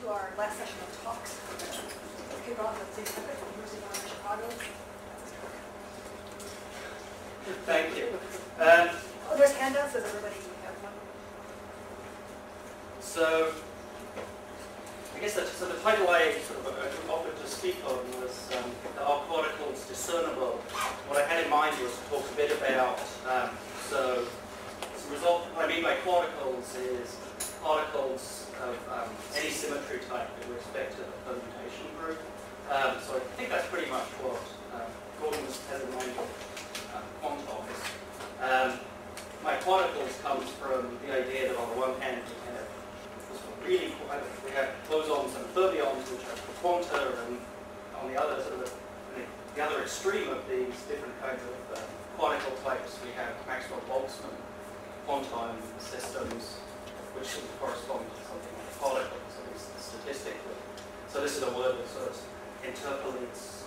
to our last session of talks. Let's kick off with Dave Epic from University of Chicago. Thank you. Oh, there's handouts. Does everybody have one? So, I guess that, so the title I sort of offered to speak on was Are Quarticles Discernible? What I had in mind was to talk a bit about, so as a result, what I mean by quarticles is particles of any symmetry type in respect to the permutation group. So I think that's pretty much what Gordon has in mind with quant talks. My quarticles comes from the idea that on the one hand we have really, we have bosons and fermions which are quanta, and on the other sort of the other extreme of these different kinds of quarticle types, we have Maxwell-Boltzmann quantile systems, which sort of correspond to something like particles, at least statistically. So this is a word that sort of interpolates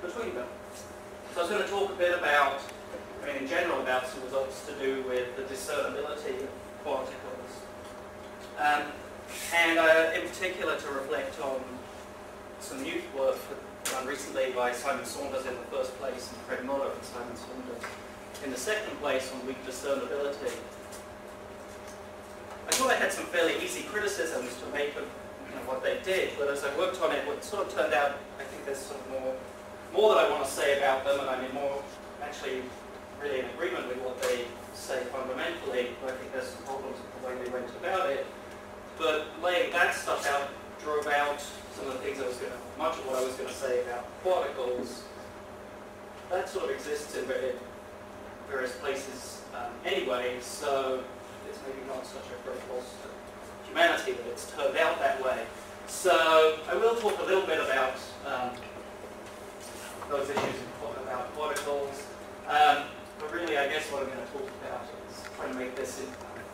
between them. So I was going to talk a bit about, I mean, in general, about some results to do with the discernibility of quarticles, and in particular to reflect on some new work done recently by Simon Saunders in the first place, and Fred Muller and Simon Saunders in the second place on weak discernibility. I thought I had some fairly easy criticisms to make of what they did, but as I worked on it, what sort of turned out, I think there's sort of more that I want to say about them, and I'm more actually really in agreement with what they say fundamentally, but I think there's some problems with the way they went about it. But laying that stuff out drove out some of the things I was going to, much of what I was going to say about quarticles. That sort of exists in various places anyway, so it's maybe not such a great loss to humanity that it's turned out that way. So I will talk a little bit about those issues about quarticles. But really, I guess what I'm going to talk about is trying to make this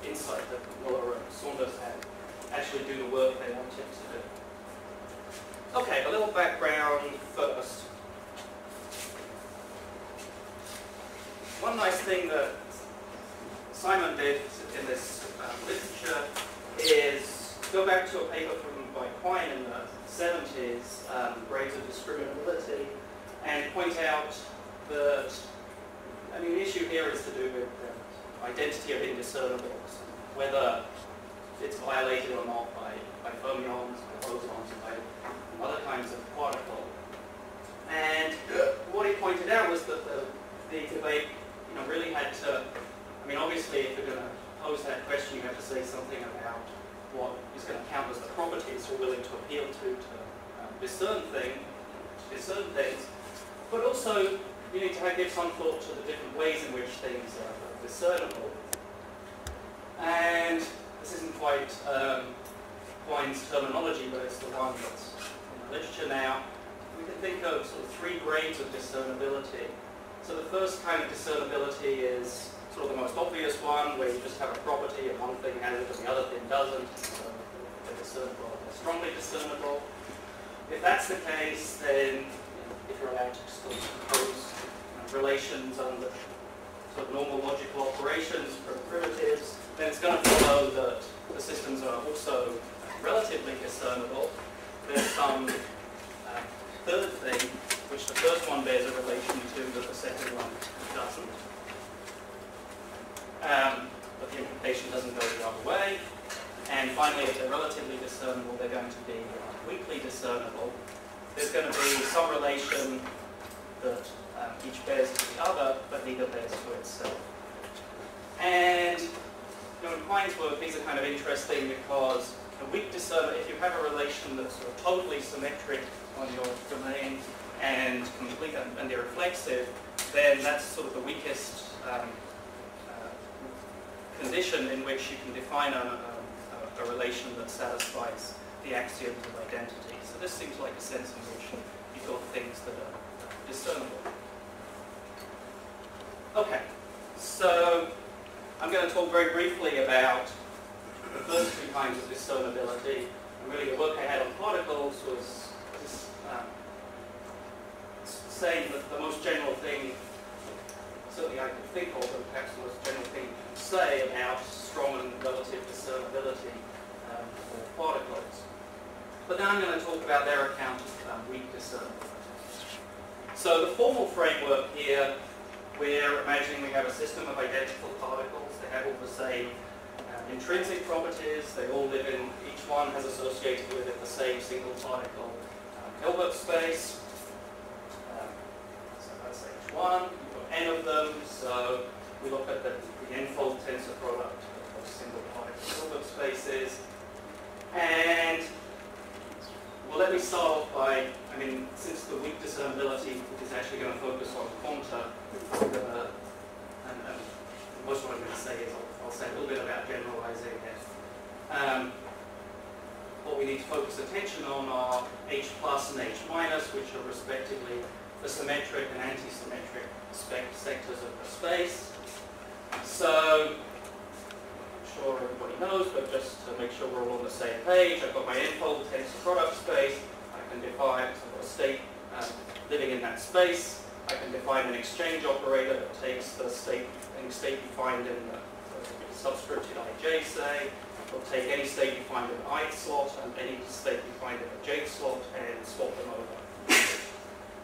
insight that Muller and Saunders had actually do the work they wanted to do. Okay, a little background first. One nice thing that Simon did in this literature is go back to a paper by Quine in the 70s, Grades of Discriminability, and point out that, I mean, the issue here is to do with identity of indiscernibles, whether it's violated or not by fermions, by bosons, and by other kinds of particle. And what he pointed out was that the debate really had to, I mean, obviously, if you're going to pose that question, you have to say something about what is going to count as the properties you're willing to appeal to discern things. But also, you need to give some thought to the different ways in which things are discernible. And this isn't quite Quine's terminology, but it's the one that's in the literature now. We can think of sort of three grades of discernibility. So the first kind of discernibility is sort of the most obvious one, where you just have a property and one thing has it and the other thing doesn't, so they're discernible, they're strongly discernible. If that's the case, then if you're allowed to sort of propose relations under sort of normal logical operations from primitives, then it's going to follow that the systems are also relatively discernible. There's some third thing, which the first one bears a relation to, but the second one doesn't. But the implication doesn't go the other way. And finally, if they're relatively discernible, they're going to be weakly discernible. There's going to be some relation that each bears to the other, but neither bears to itself. And in Quine's work, these are kind of interesting because a weak discernible, if you have a relation that's sort of totally symmetric on your domain and complete and they're reflexive, then that's sort of the weakest condition in which you can define a relation that satisfies the axioms of identity. So this seems like a sense in which you've got things that are discernible. Okay, so I'm going to talk very briefly about the first two kinds of discernibility. And really the work I had on particles was just saying that the most general thing, certainly I could think of, but perhaps the most general thing to say about strong and relative discernibility for particles. But then I'm going to talk about their account of weak discernment. So the formal framework here, we're imagining we have a system of identical particles. They have all the same intrinsic properties. They all live in, each one has associated with it the same single particle Hilbert space. So that's H1. You've got n of them. So we look at the n-fold tensor product of single particle Hilbert spaces. And well, let me start by, since the weak discernibility is actually going to focus on quanta, and most of what I'm going to say is I'll say a little bit about generalizing it. What we need to focus attention on are H plus and H minus, which are respectively the symmetric and anti-symmetric sectors of the space. So, I'm sure everybody knows, but just to make sure we're all on the same page, I've got my n-fold tensor product space. I can define a state living in that space. I can define an exchange operator that takes the state, any state you find in the subscript in ij, say. It'll take any state you find in the ith slot and any state you find in the jth slot and swap them over.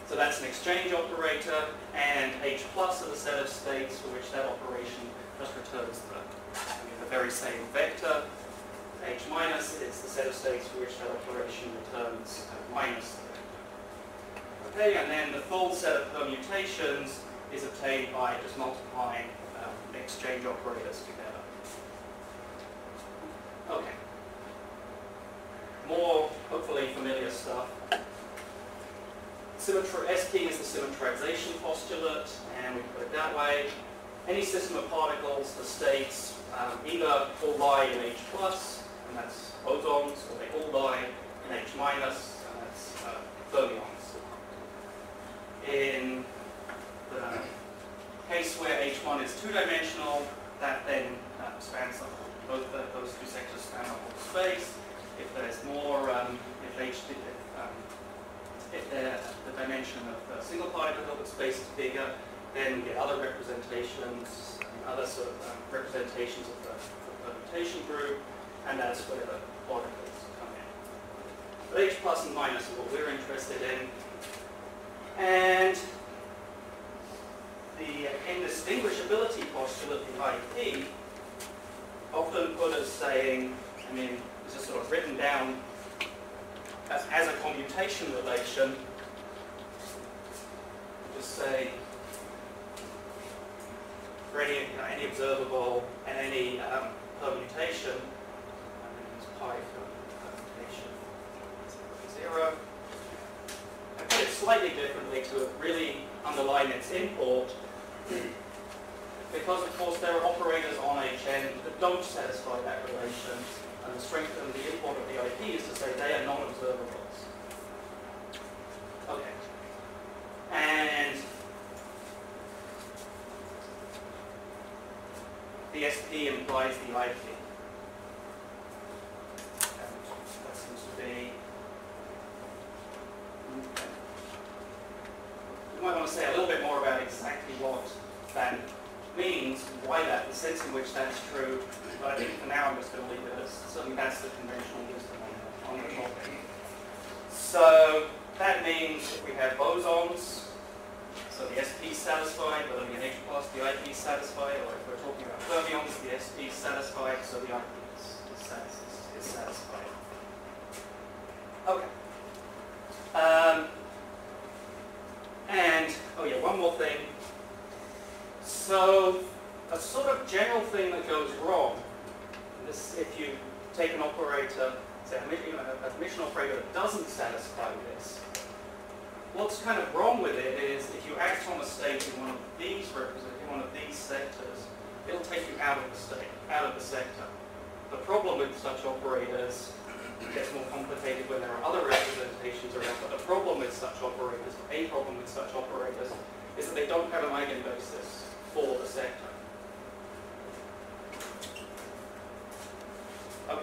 So that's an exchange operator, and h plus are the set of states for which that operation just returns the very same vector. H minus is the set of states for which that operation returns minus the vector. Okay, and then the full set of permutations is obtained by just multiplying exchange operators together. Okay. More hopefully familiar stuff. S-key is the symmetrization postulate, and we put it that way. Any system of particles, the states either all lie in H plus, and that's bosons, or they all lie in H minus, and that's fermions. In the case where H1 is two-dimensional, that then spans up both those two sectors span up all space. If there's more, if the dimension of the single particle of the space is bigger, then we get other representations, other sort of representations of the permutation group, and that's where the particles come in. But H plus and minus are what we're interested in. And the indistinguishability postulate, the IP, often put as saying, this is sort of written down as a commutation relation, just say, for any observable and any permutation, I'm going to use pi for permutation 0. I put it slightly differently to really underline its import, because of course there are operators on Hn that don't satisfy that relation, and the strength and the import of the IP is to say they are non-observables. Okay. And the SP implies the IP. And that seems to be... You might want to say a little bit more about exactly what that means, why that, the sense in which that's true, but I think for now I'm just going to leave it as something that's the conventional wisdom on the topic. So that means if we have bosons, so the SP is satisfied, whether we get H plus, the IP is satisfied, or if we're talking about fermions, the SP is satisfied, so the IP is satisfied. Okay. And, oh yeah, one more thing. So, a sort of general thing that goes wrong, this, if you take an operator, say a permission operator that doesn't satisfy this, what's kind of wrong with it is if you act on a state in one of these sectors, it'll take you out of the state, out of the sector. The problem with such operators, it gets more complicated when there are other representations around, but the problem with such operators, is that they don't have an eigenbasis for the sector. Okay.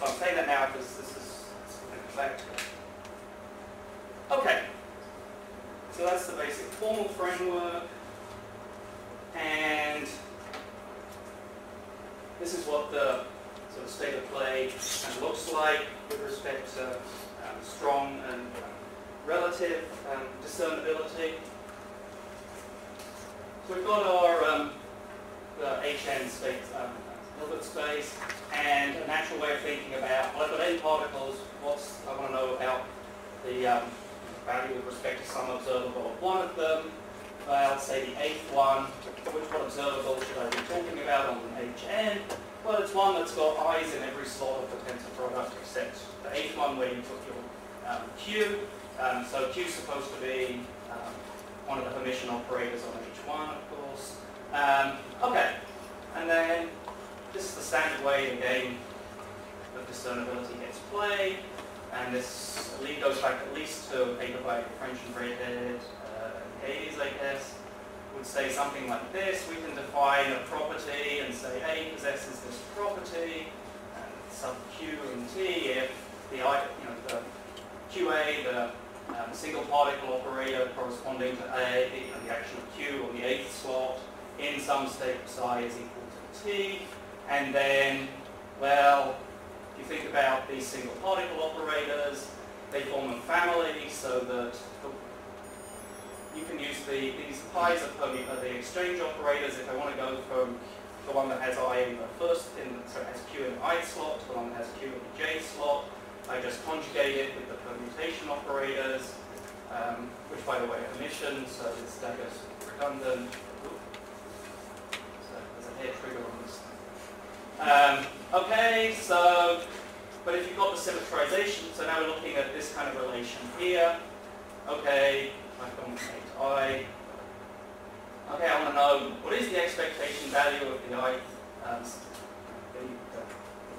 So I'm saying that now because this is exactly. Okay, so that's the basic formal framework, and this is what the sort of state of play and looks like with respect to strong and relative discernibility. So we've got our the HN state, Hilbert space, and a natural way of thinking about, well, I've got n particles, I want to know about the value with respect to some observable of one of them, about, say, the eighth one, which one observable should I be talking about on an HN? Well, it's one that's got i's in every slot of the tensor product except the eighth one where you took your Q. So Q's supposed to be one of the Hermitian operators on H1, of course. Okay, and then this is the standard way the game of discernibility gets played, and this goes back at least to a paper by French and Redhead, I guess, would say something like this. We can define a property and say A possesses this property, and sub Q and T if the, the QA, the single particle operator corresponding to A, the action of Q on the eighth slot in some state of psi is equal to T. And then, well, if you think about these single particle operators, they form a family so that you can use these pi's of the exchange operators if I want to go from the one that has I in the first, has Q in the I slot to the one that has Q in the J slot. I just conjugate it with the permutation operators, which by the way are Hermitian, so this dagger's redundant. So there's a hair trigger on this thing. Okay, so, but if you've got the symmetrization, so now we're looking at this kind of relation here. Okay, I've gone to I. Okay, I want to know what is the expectation value of the I, the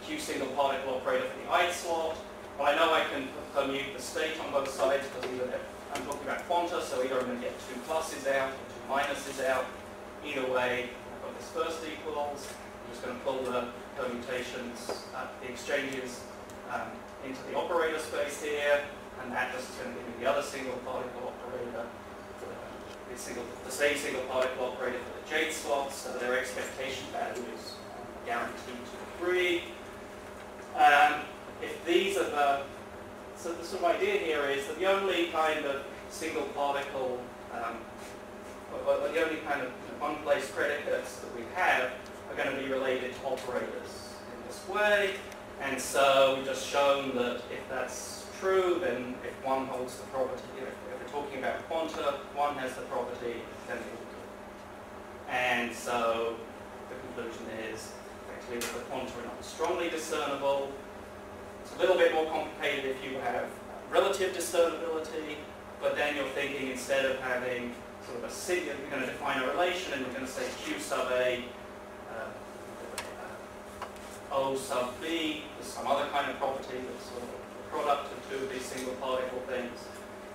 Q single particle operator for the I slot. Well, I know I can permute the state on both sides because either I'm talking about quanta, so either I'm going to get two pluses out or two minuses out. Either way, I've got this first equals. I'm just going to pull the permutations, the exchanges into the operator space here. And that just is going to give me the other single particle operator, the same single particle operator for the J slots, so their expectation value is guaranteed to 3. If these are the, so the sort of idea here is that the only kind of single particle, or the only kind of one-place predicates that we have are going to be related to operators in this way, and so we've just shown that if that's true, then if one holds the property, if we're talking about quanta, one has the property, then the other. And so the conclusion is actually that the quanta are not strongly discernible. It's a little bit more complicated if you have relative discernibility, but then you're thinking instead of having sort of a sigma, you're going to define a relation and you're going to say Q sub A, O sub B, there's some other kind of property that's sort of product of two of these single particle things,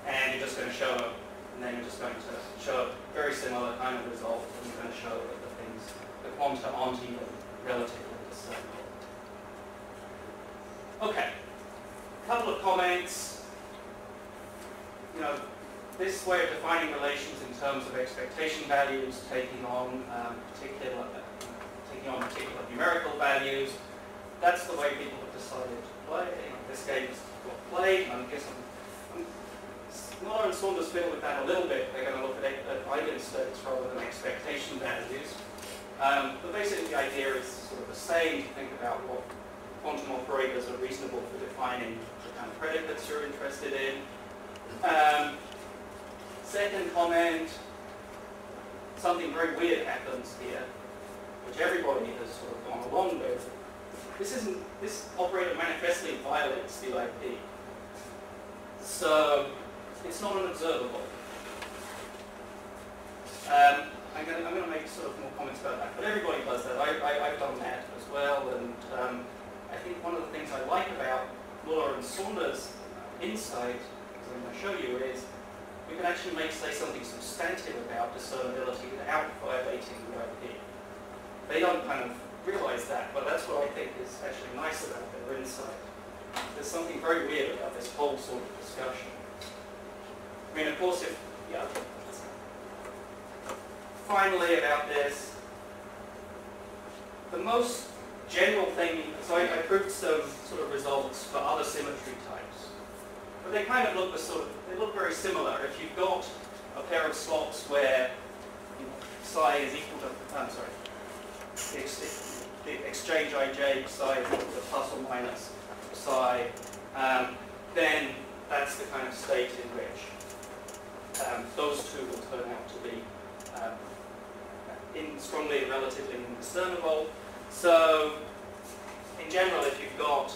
and you're just going to show it, and then you're just going to show a very similar kind of result, and you're going to show that the things, the quanta aren't even relatively discernible. Okay, a couple of comments. You know, this way of defining relations in terms of expectation values, taking on particular numerical values, that's the way people have decided to play. This game has got played, and I guess Muller and Saunders fit with that a little bit. They're going to look at eigenstates rather than expectation values. But basically the idea is sort of the same, to think about what quantum operators are reasonable for defining the kind of predicates you're interested in. Second comment, something very weird happens here, which everybody has sort of gone along with. This operator manifestly violates the IP. So it's not an observable. I'm going to make sort of more comments about that, but everybody does that. I've done that as well, and I think one of the things I like about Muller and Saunders' insight, as I'm going to show you, is we can actually say something substantive about discernibility without violating the IP. They don't kind of realize that, but that's what I think is actually nice about their insight. There's something very weird about this whole sort of discussion. I mean, of course, if, yeah. Finally, about this, the most general thing, so I proved some sort of results for other symmetry types. But they kind of look they look very similar. If you've got a pair of slots where psi is equal to, I'm sorry, the exchange ij, psi is equal to plus or minus psi, then that's the kind of state in which those two will turn out to be strongly relatively indiscernible. So, in general, if you've got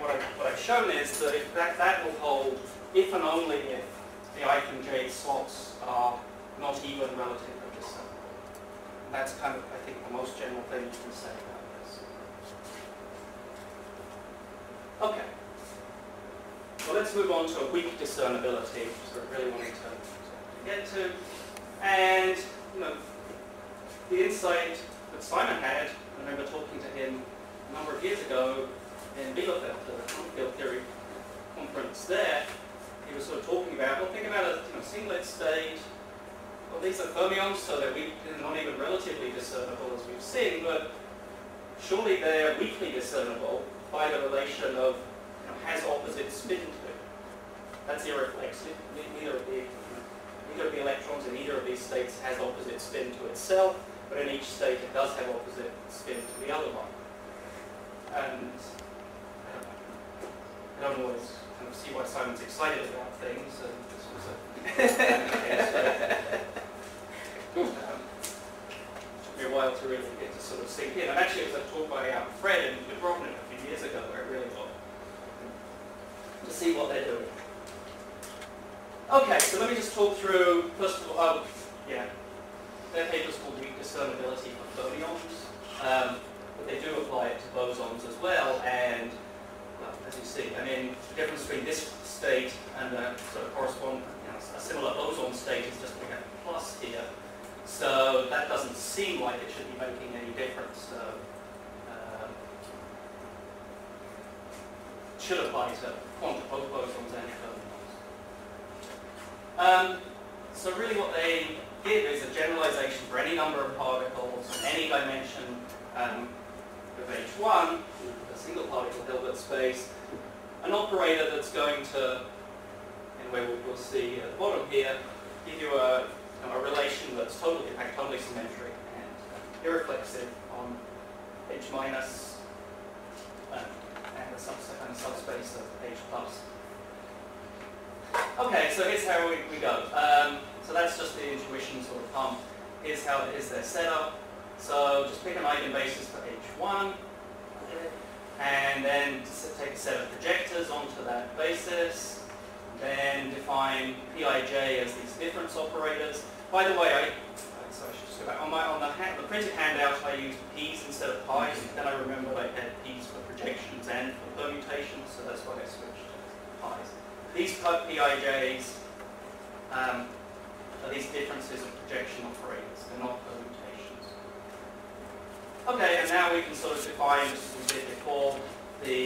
what I've shown is that if that will hold if and only if the I and j slots are not even relatively discernible. And that's kind of, I think, the most general thing you can say about this. Okay. Well, let's move on to a weak discernibility, which I really wanted to get to. And the insight that Simon had, I remember talking to him a number of years ago in Bielefeld, at the field theory conference there, he was sort of talking about, well, think about a singlet state. Well, these are fermions, so they're weak, not even relatively discernible as we've seen, but surely they're weakly discernible by the relation of has opposite spin to it. That's irreflexive. Neither of the electrons in either of these states has opposite spin to itself, but in each state it does have opposite spin to the other one. And I don't always kind of see why Simon's excited about things. Took me a while to really get to sort of sink in. And actually, it was a talk by Fred and De Broglie a few years ago where it really got to see what they're doing. Okay, so let me just talk through, first of all, their paper's called Weak Discernibility for Fermions, but they do apply it to bosons as well, and, well, as you see, I mean, the difference between this state and the sort of corresponding, a similar boson state is just we have a plus here, so that doesn't seem like it should be making any difference, so should apply to quantum bosons and fermions. So really what they give is a generalization for any number of particles in any dimension of H1, a single particle Hilbert space, an operator that's going to, anyway we'll see at the bottom here, give you a relation that's totally symmetric and irreflexive on H minus and a subspace of H plus. Okay, so here's how we go. So that's just the intuition sort of pump. Here's how it is their setup. So just pick an eigenbasis for H1, and then take a set of projectors onto that basis. Then define Pij as these difference operators. By the way, so I should just go back. On the printed handout, I used p's instead of pi's. Then I remembered I had p's for projections and for permutations, so that's why I switched to pi's. These pijs are these differences of projection operators. They're not permutations. Okay, and now we can sort of define, as we did before, the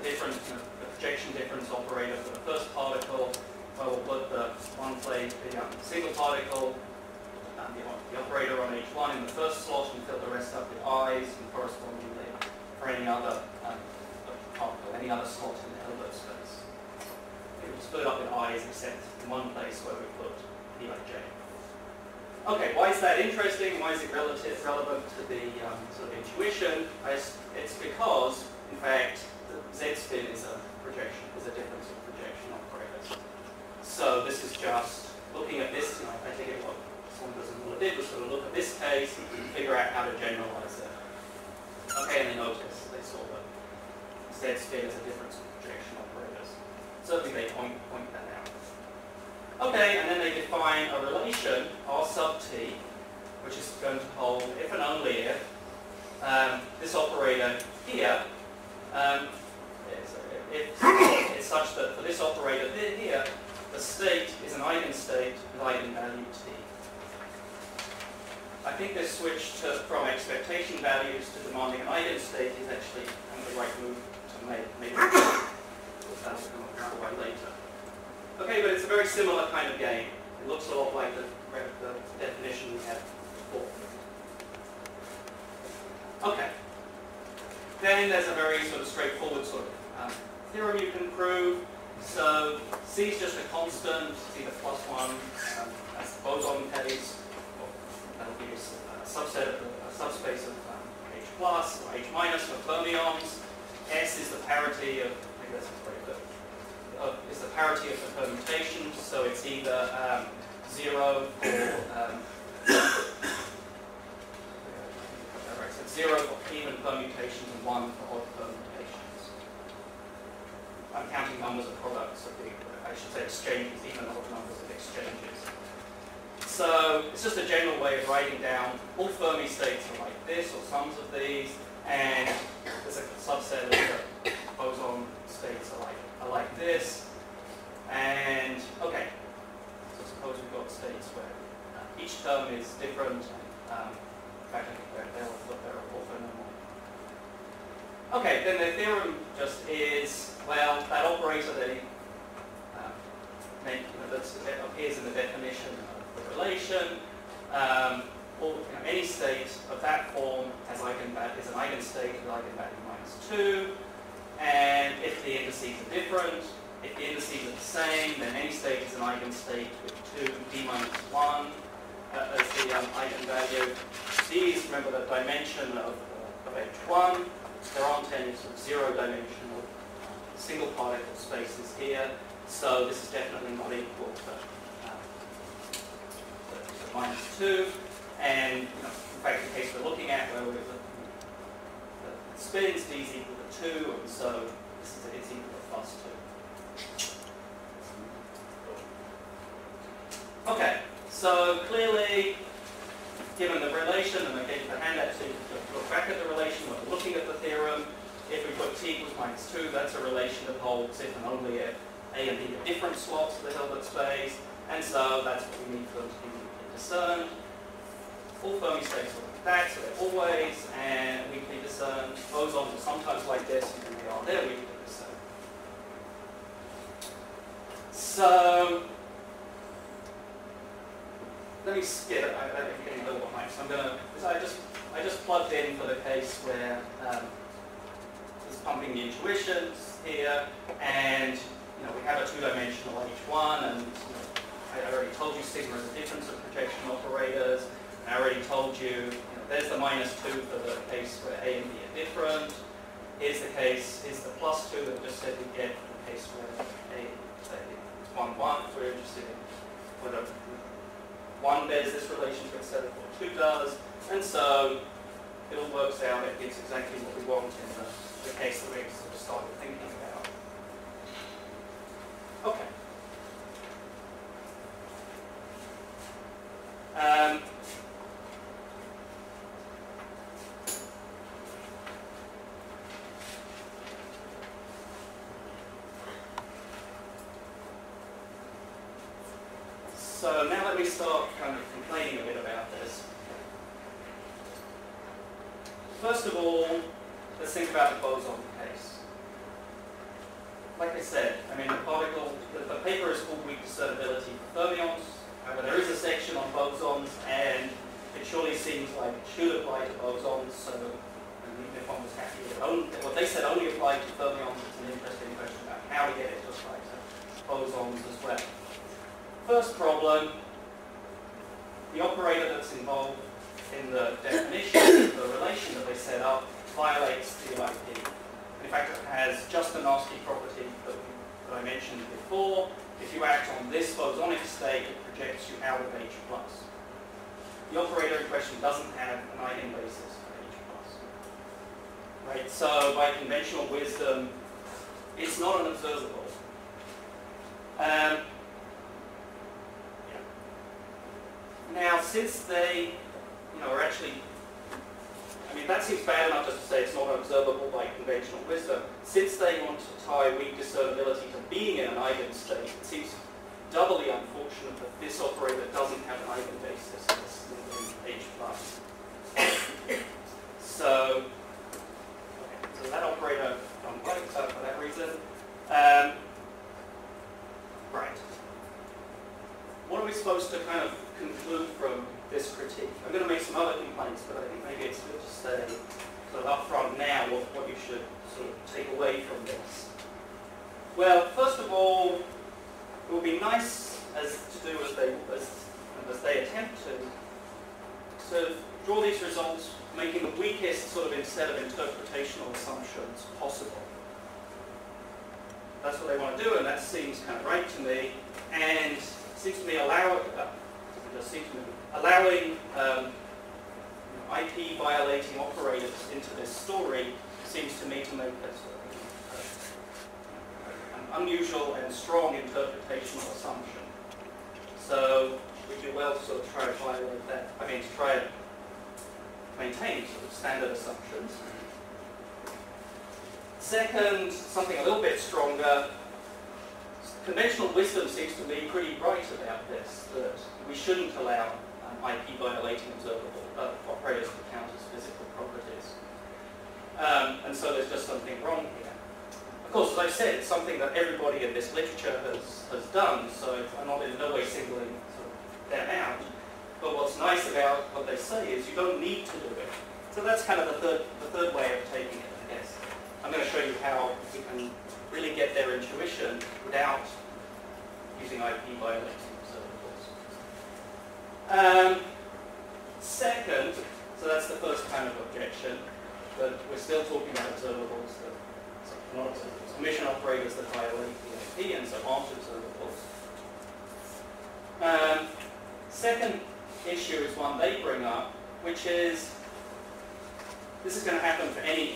difference, the projection difference operator for the first particle. I will put the single particle, the operator on H1 in the first slot, and fill the rest up with i's, and correspondingly for any other particle, any other slot in the Hilbert space. It will split up in i's except in one place where we put Pij. Okay, why is that interesting? Why is it relevant to the sort of intuition? It's because, in fact, the z-spin is a projection, is a difference of projection operators. So this is just looking at this. I think it was Saunders and Muller did was sort of look at this case and figure out how to generalize it. Okay, and they noticed, they saw that z-spin is a difference of projection operators. Certainly they point that out. Okay, and then they define a relation, R sub t, which is going to hold if and only if this operator here is such that for this operator here, the state is an eigenstate with eigenvalue t. I think this switch from expectation values to demanding an eigenstate is actually the right move to make. Maybe that'll come up later. Okay, but it's a very similar kind of game. It looks sort of like the definition we had before. Okay. Then there's a very sort of straightforward sort of theorem you can prove. So C is just a constant, it's either +1, that's the boson heavies, or that'll be a subset of a subspace of H+ or H- for fermions. S is the parity of, I think that's very good, is the parity of the permutations, so it's either 0 or 0 for even permutations and 1 for odd permutations. I'm counting numbers of products of the, I should say exchanges, even odd numbers of exchanges. So it's just a general way of writing down all Fermi states are like this, or sums of these, and there's a subset of the boson states are like this. And okay, so suppose we've got states where each term is different. In fact, I think they're orthonormal. Okay, then the theorem just is, well, that operator that that appears in the definition of the relation. Any state of that form has is an eigenstate with eigenvalue -2, and if the indices are different, if the indices are the same, then any state is an eigenstate with 2d-1 as the eigenvalue. These, remember the dimension of H1, there aren't any sort of zero-dimensional single particle spaces here, so this is definitely not equal to -2. And in fact, the case we're looking at, where we're the spins, d is equal to 2, and so it's equal to +2. Okay, so clearly, given the relation, and I gave you the handout so you can look back at the relation when we're looking at the theorem, if we put t equals -2, that's a relation that holds if and only if A and B are different slots of the Hilbert space, and so that's what we need for them to be discerned. All Fermi states are like that, so they're always, and we can discern bosons are sometimes like this, and when they are there, we can discern. So, let me skip it. I'm getting a little behind, so I'm going to. I just plugged in for the case where it's pumping the intuitions here, and we have a two-dimensional H1, and I already told you sigma is a difference of projection operators. I already told you, there's the -2 for the case where A and B are different. Here's the case, is the +2 that we just said we get for the case where A is 1, 1. If we're interested in whether 1 bears this relation to itself or 2 does. And so it all works out. It gives exactly what we want in the case that we sort of started thinking about. Okay. So now let me start kind of complaining a bit about this. First of all, let's think about the boson case. Like I said, the particle, the paper is called weak discernibility for fermions. However, there is a section on bosons, and it surely seems like it should apply to bosons, so even if one was happy with what they said only applied to fermions, it's an interesting question about how we get it to apply to bosons as well. First problem, the operator that's involved in the definition of the relation that they set up violates the IP. In fact, it has just the nasty property that I mentioned before. If you act on this bosonic state, it projects you out of H+. The operator in question doesn't have an eigenbasis for H+. Right? So by conventional wisdom, it's not an observable. Now, since they, are actually, that seems bad enough just to say it's not observable by conventional wisdom. Since they want to tie weak discernibility to being in an eigenstate, it seems doubly unfortunate that this operator doesn't have an eigenbasis in H+. So, so that operator, I'm quite excited for that reason. Right. What are we supposed say sort of upfront now what you should sort of take away from this? Well, first of all, it would be nice as they attempt to sort of draw these results, making the weakest sort of set of interpretational assumptions possible. That's what they want to do, and that seems kind of right to me. And it seems to me allowing IP violating operators into this story seems to me to make this an unusual and strong interpretational assumption. So we do well to sort of try to violate that. I mean, to try to maintain sort of standard assumptions. Second, something a little bit stronger, conventional wisdom seems to be pretty right about this, that we shouldn't allow IP violating observable operators to count as physical properties. And so there's just something wrong here. Of course, as I said, it's something that everybody in this literature has done, so I'm not in no way singling sort of them out. But what's nice about what they say is you don't need to do it. So that's kind of the third way of taking it, I guess. I'm going to show you how we can really get their intuition without using IP violating observables. Second, so that's the first kind of objection, but we're still talking about observables that are not observables, emission operators that violate the IP and so aren't observables. Second issue is one they bring up, which is this is going to happen for any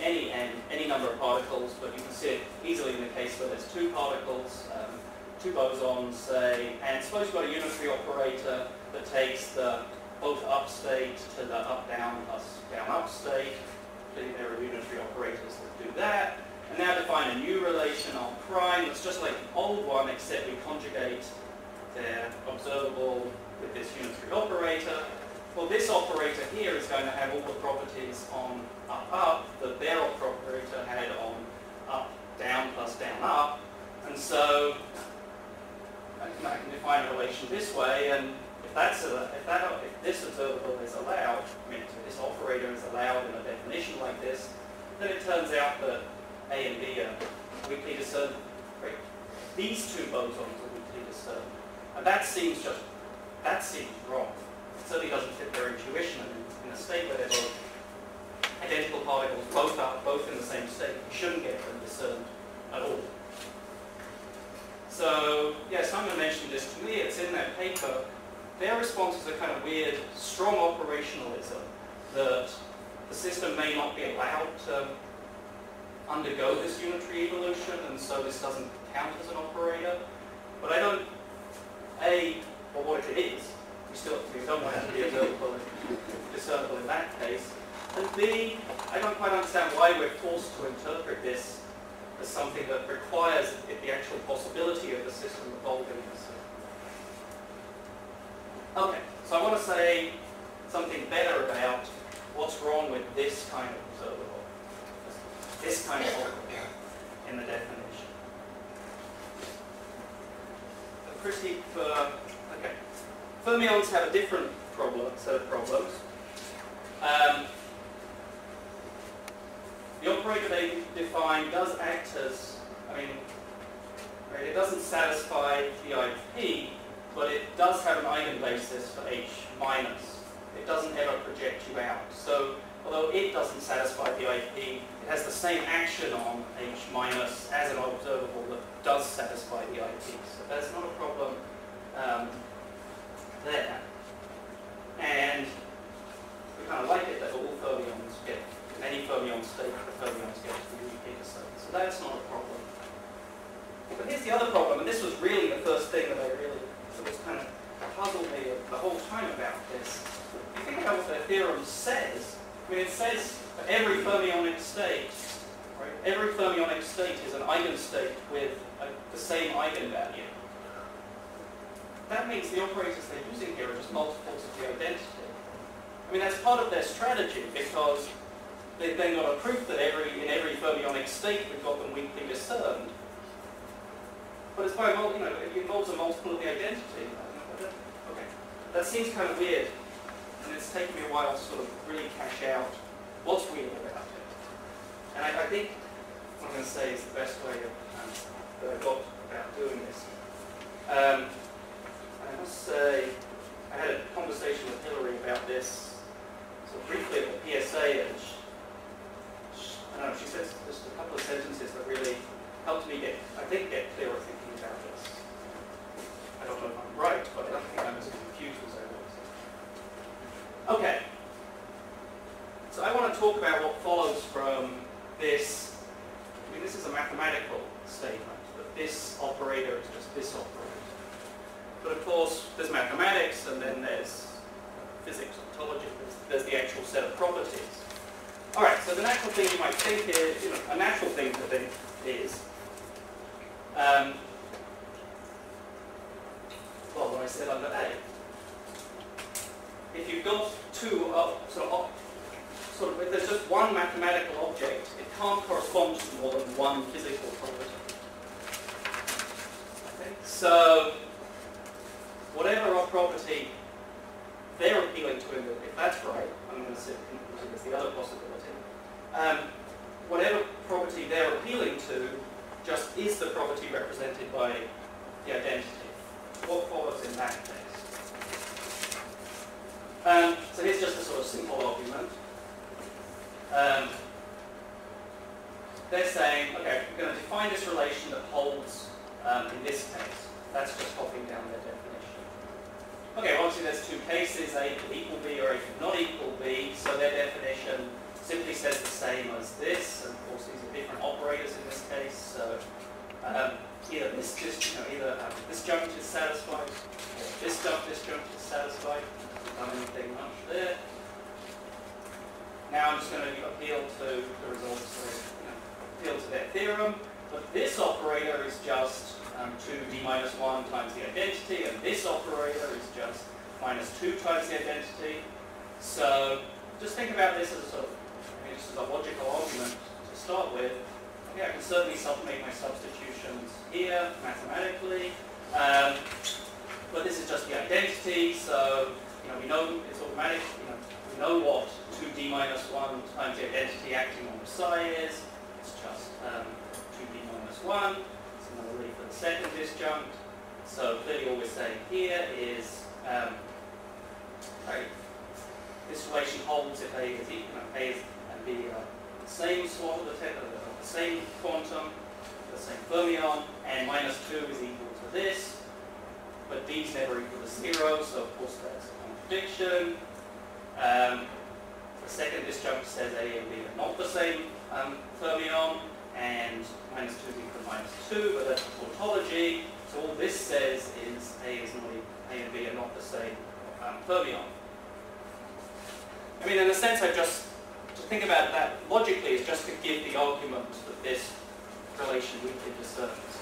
number of particles, but you can see it easily in the case where there's two particles, two bosons, say, and suppose you've got a unitary operator that takes the both up state to the up-down plus down-up state. There are unitary operators that do that. And now define a new relation R prime that's just like the old one, except we conjugate their observable with this unitary operator. Well, this operator here is going to have all the properties on up-up that their operator had on up-down plus down-up. And so I can define a relation this way, and if this observable is allowed, I mean, if this operator is allowed in a definition like this, then it turns out that A and B are weakly discernible. These two bosons are weakly discernible. And that seems wrong. It certainly doesn't fit their intuition, and in a state where they're both identical particles, both in the same state, you shouldn't get them discerned at all. So, yes, I'm going to mention this to me. It's in their paper. Their response is a kind of weird, strong operationalism that the system may not be allowed to undergo this unitary evolution, and so this doesn't count as an operator. But I don't, or what if it is? We don't want it to be discernible in that case. And B, I don't quite understand why we're forced to interpret this as something that requires the actual possibility of the system evolving. Okay, so I want to say something better about what's wrong with this kind of observable, this kind of operator in the definition. A critique for, okay. Fermions have a different set of problems. The operator they define does act as, it doesn't satisfy the IP, but it does have an eigenbasis for H minus. It doesn't ever project you out. So, although it doesn't satisfy the IP, it has the same action on H minus as an observable that does satisfy the IP. So that's not a problem. There. And we kind of like it that all fermions get, any fermion state, the fermions get to the weaker state. So that's not a problem. But here's the other problem, and this was really the first thing that was kind of puzzled me the whole time about this. If you think about what their theorem says, it says for every fermionic state, right, every fermionic state is an eigenstate with the same eigenvalue. That means the operators they're using here are just multiples of the identity. That's part of their strategy, because they've then got a proof that in every fermionic state we've got them weakly discerned. But it's by it involves a multiple of the identity. Okay, that seems kind of weird, and it's taken me a while to sort of really cash out what's I think I'm going to say is the best way that I got about doing this. I must say, I had a conversation with Hilary about this sort of briefly at the PSA, and she said just a couple of sentences that really helped me get clearer thinking about this. I don't know if I'm right, but I don't think I'm as confused as I was. Okay. So I want to talk about what follows from this. I mean, this is a mathematical statement, that this operator is just this operator. But of course, there's mathematics, and then there's physics, ontology, there's the actual set of properties. All right, so the natural thing you might think is, you know, a natural thing to think is, well, what I said under A. If you've got two, if there's just one mathematical object, it can't correspond to more than one physical property. Okay? So, whatever property they're appealing to, if that's right, I'm going to say it's the other possibility. Whatever property they're appealing to just is the property represented by the identity. What follows in that case? So here's just a sort of simple argument. They're saying, okay, we're going to define this relation that holds in this case. That's just copying down their definition. Okay, obviously there's two cases, A can equal B or A can not equal B, so their definition simply says the same as this, and of course these are different operators in this case, so either this disjunct is satisfied, or this disjunct is satisfied. Not anything much there. Now I'm just going to appeal to the results, appeal to their theorem, but this operator is just 2d minus 1 times the identity, and this operator is just minus 2 times the identity. So just think about this as a sort of, just as a logical argument to start with. Okay, I can certainly make my substitutions here mathematically, but this is just the identity, so we know it's automatic. We know what 2d minus 1 times the identity acting on psi is. It's just 2d minus 1. It's another leaf for the second disjunct. So clearly all we're saying here is, this relation holds if A is equal, A and B are the same sort of the same quantum, the same fermion, and minus 2 is equal to this. But D's never equal to 0, so of course that's a contradiction. The second disjunct says A and B are not the same fermion, and minus 2 is equal to minus 2, but that's a tautology. So all this says is A and B are not the same fermion. I mean, in a sense, to think about that logically is just to give the argument that this relation weakly discerns.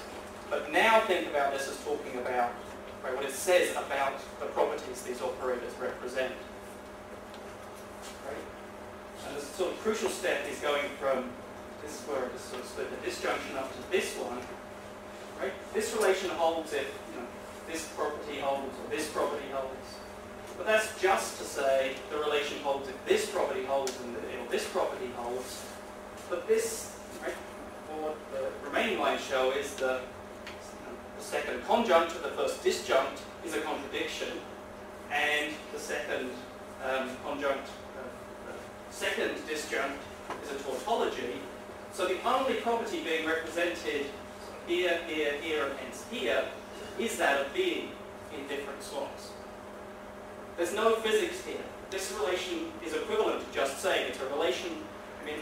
But now think about this as talking about what it says about the properties these operators represent. Right? And the sort of crucial step is going from this, where I just sort of split the disjunction up to this one. Right? This relation holds if this property holds or this property holds. But that's just to say the relation holds if this property holds and or this property holds. But this, what the remaining lines show is that the second conjunct of the first disjunct is a contradiction, and the second conjunct, the second disjunct is a tautology. So the only property being represented here, here, here, and hence here is that of being in different slots. There's no physics here. This relation is equivalent to just saying it's a relation. I mean,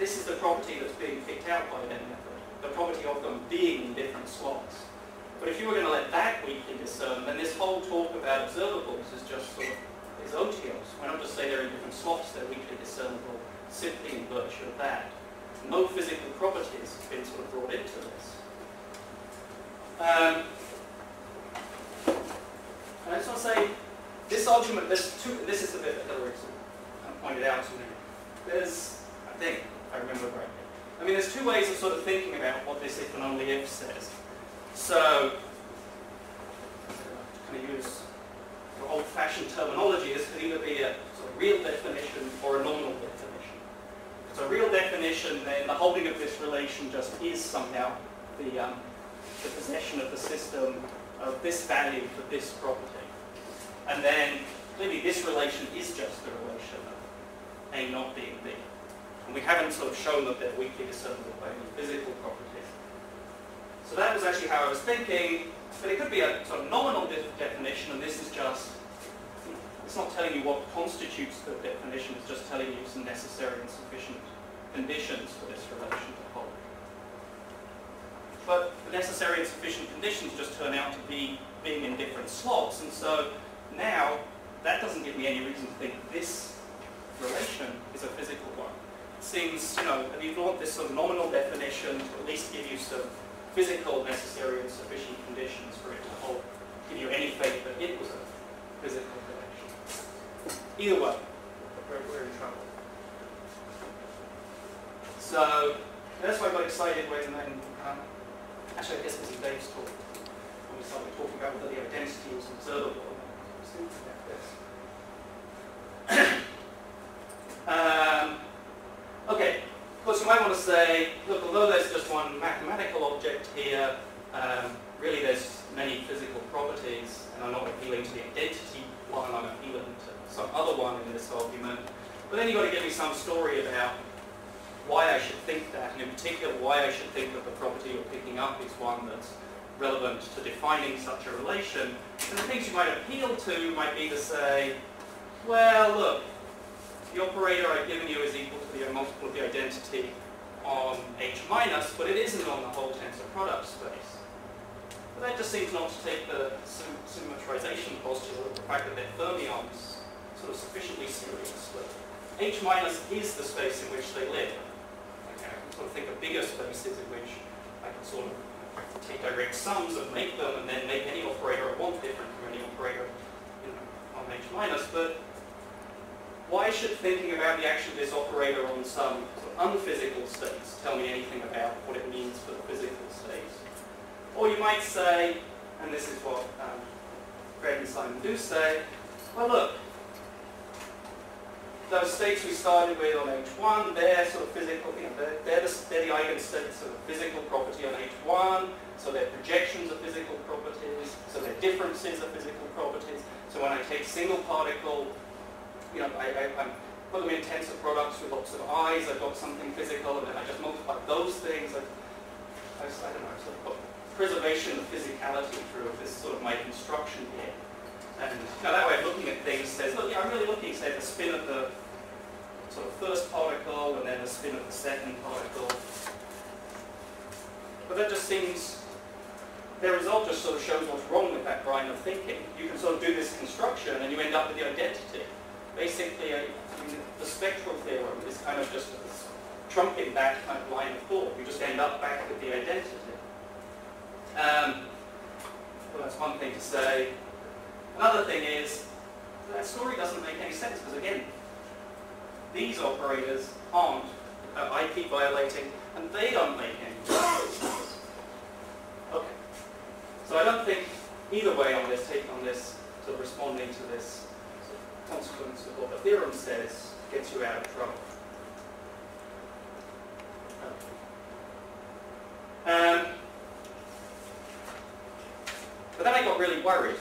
this is the property that's being picked out by that method, the property of them being in different slots. But if you were going to let that weakly discern, then this whole talk about observables is just sort of, is otiose. Why not just say they're in different slots, they're weakly discernible, simply in virtue of that. No physical properties have been sort of brought into this. And I just want to say, this argument, this is the bit that Hilary pointed out to me. I remember rightly. I mean, there's two ways of sort of thinking about what this if and only if says. So, I'm going to use old-fashioned terminology. This could either be a sort of real definition or a nominal definition. So, real definition definition, then the holding of this relation just is somehow the possession of the system of this value for this property. And then clearly this relation is just the relation of A not being B. And we haven't sort of shown that they're weakly discernible by any physical properties. So that was actually how I was thinking, but it could be a sort of nominal definition, and this is just, it's not telling you what constitutes the definition, it's just telling you some necessary and sufficient conditions for this relation to hold. But the necessary and sufficient conditions just turn out to be being in different slots, and so now that doesn't give me any reason to think this relation is a physical one. It seems, you know, if you want this sort of nominal definition to at least give you some physical, necessary, and sufficient conditions for it to hold, give you any faith that it was a physical relation. Either way, we're in trouble. So that's why I got excited when then, actually I guess it was in Dave's talk, when we started talking about whether the identity was observable. Okay, of course you might want to say, look, although there's just one mathematical object here, really there's many physical properties, and I'm not appealing to the identity one, I'm appealing to some other one in this argument. But then you've got to give me some story about why I should think that, and in particular why I should think that the property you're picking up is one that's relevant to defining such a relation. And the things you might appeal to might be to say, well, look, the operator I've given you is equal to the multiple of the identity on H minus, but it isn't on the whole tensor product space. But that just seems not to take the symmetrization postulate, the fact that they're fermions, sort of sufficiently seriously. H minus is the space in which they live. Okay, I can sort of think of bigger spaces in which I can sort of take direct sums and make them, and then make any operator I want different from any operator, you know, on H minus. But why should thinking about the action of this operator on some sort of unphysical states tell me anything about what it means for the physical states? Or you might say, and this is what Fred and Simon do say, well look, those states we started with on H1, they're sort of physical, you know, they're the eigenstates of physical property on H1, so their projections are physical properties, so their differences are physical properties. So when I take single particle, you know, I put them in tensor products with lots of i's, I've got something physical, and then I just multiply those things. I don't know, I've sort of got preservation of physicality through this sort of my construction here. And you know, that way of looking at things says, look, yeah, I'm really looking, say, the spin of the sort of first particle and then the spin of the second particle. But that just seems, their result just sort of shows what's wrong with that line of thinking. You can sort of do this construction and you end up with the identity. Basically, the spectral theorem is kind of just trumping that kind of line of thought. You just end up back with the identity. Well, that's one thing to say. Another thing is, that story doesn't make any sense, because again, these operators aren't, I keep violating, and they don't make any sense. Okay. So I don't think either way on this, sort of responding to this sort of consequence of what the theorem says gets you out of trouble. Okay. But then I got really worried,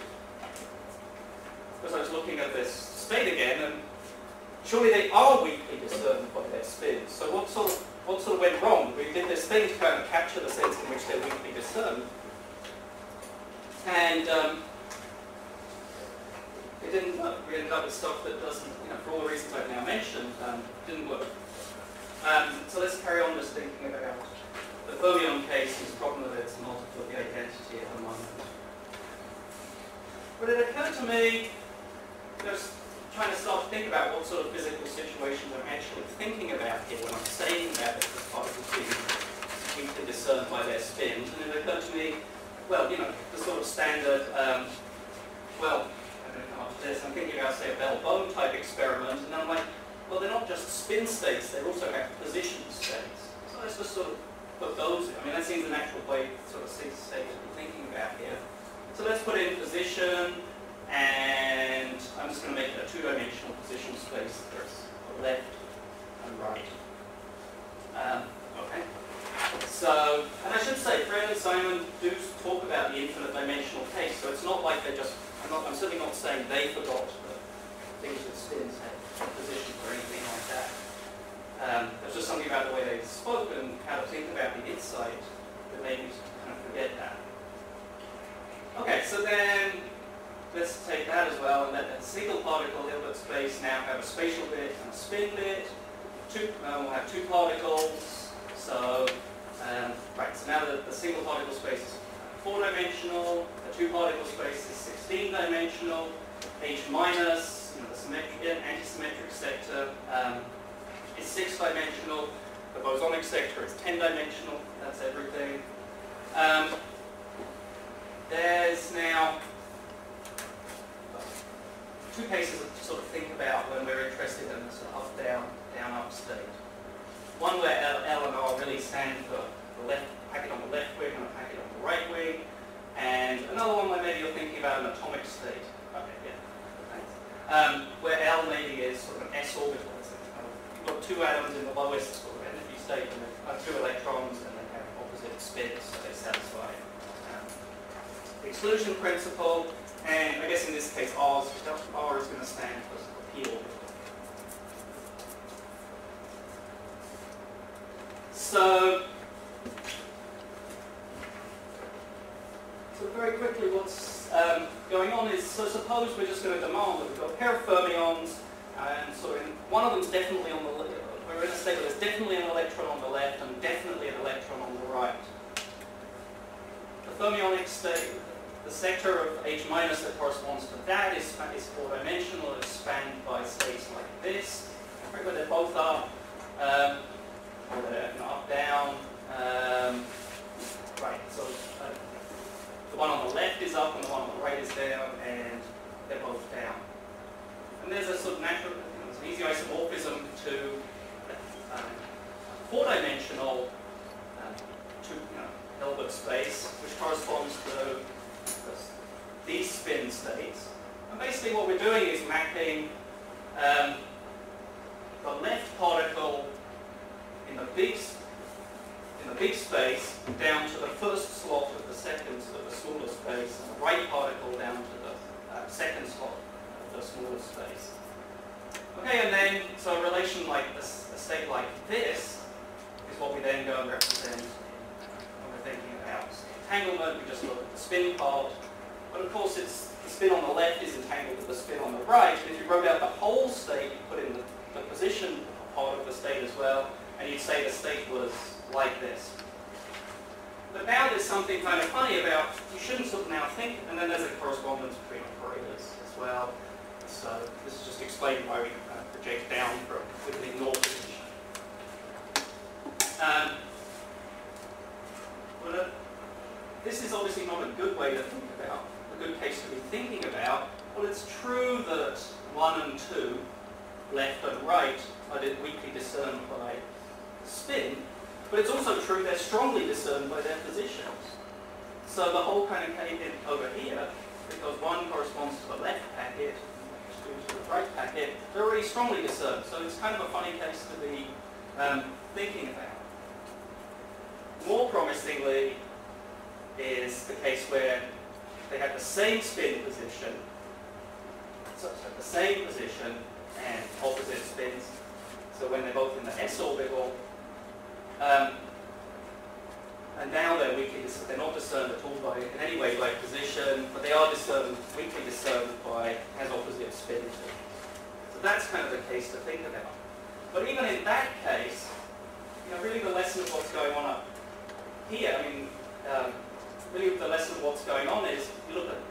because I was looking at this state again, and surely they are weakly discerned by their spins. So what sort of went wrong? We did this thing to kind of capture the sense in which they're weakly discerned, and it didn't work. We ended up with stuff that doesn't, you know, for all the reasons I've now mentioned, didn't work. So let's carry on just thinking about the fermion case and the problem that it's multiple of the identity at the moment. But it occurred to me, just trying to start to think about what sort of physical situations I'm actually thinking about here when I'm saying that this particle seems weakly discerned by their spins. And it occurred to me, well, you know, the sort of standard, well, I'm going to come up to this, I'm thinking about, say, a Bell-Bone type experiment, and I'm like, well, they're not just spin states, they also have position states. So let's just sort of put those in. I mean, that seems a natural way to sort of see the state I'm thinking about here. So let's put in position, and I'm just going to make it a two-dimensional position space that's left and right. So, and I should say, Fred and Simon do talk about the infinite dimensional case, so it's not like they're just, I'm certainly not saying they forgot the things that spins had positions or anything like that. There's just something about the way they spoke and how to think about the insight that made me kind of forget that. Okay, so then let's take that as well and let that single particle Hilbert space now have a spatial bit and a spin bit. We'll have two particles. So, right, so now the single particle space is 4-dimensional, the two particle space is 16-dimensional, H minus, you know, the symmetric, anti-symmetric sector is 6-dimensional, the bosonic sector is 10-dimensional, that's everything. There's now two cases to sort of think about when we're interested in the sort of up-down, down-up state. One where L and R really stand for the left, packet on the left wing and a packet on the right wing, and another one where maybe you're thinking about an atomic state. Okay, yeah, thanks. Where L maybe is sort of an S orbital. You've got two atoms in the lowest sort of energy state, and two electrons, and they have opposite spins, so they satisfy the exclusion principle. And I guess in this case, R is going to stand for P orbital. So very quickly, what's going on is, so suppose we're just going to demand that we've got a pair of fermions, and so one of them's definitely on the left. We're in a state where there's definitely an electron on the left and definitely an electron on the right. The fermionic state, the sector of H minus that corresponds to that is 4-dimensional, it's spanned by space like this. Remember, they're both up, up, down. Right, so the one on the left is up and the one on the right is down, and they're both down. And there's a sort of natural, it's an easy isomorphism to 4-dimensional Hilbert space, which corresponds to these spin states. And basically what we're doing is mapping the left particle in the big space down to the first slot of the second of the smaller space, and the right particle down to the second slot of the smaller space. Okay, and then, so a relation like this, a state like this, is what we then go and represent when we're thinking about entanglement. We just look at the spin part. But of course, it's the spin on the left is entangled with the spin on the right. If you wrote out the whole state, you put in the position part of the state as well, and you'd say the state was like this. But now there's something kind of funny about, you shouldn't sort of now think, and then there's a correspondence between operators as well. So this is just explaining why we project down for a completely ignored position. This is obviously not a good way to think about, a good case to be thinking about. Well, it's true that 1 and 2, left and right, are weakly discerned by spin, but it's also true they're strongly discerned by their positions. So the whole kind of came in over here, because 1 corresponds to the left packet, 2 to the right packet, they're already strongly discerned. So it's kind of a funny case to be thinking about. More promisingly is the case where they have the same spin position, and opposite spins. So when they're both in the S orbital, and now they're not discerned at all by, in any way, by position, but they are weakly discerned by as opposite spin. So that's kind of the case to think about. But even in that case, really the lesson of what's going on up here, really the lesson of what's going on is, you look at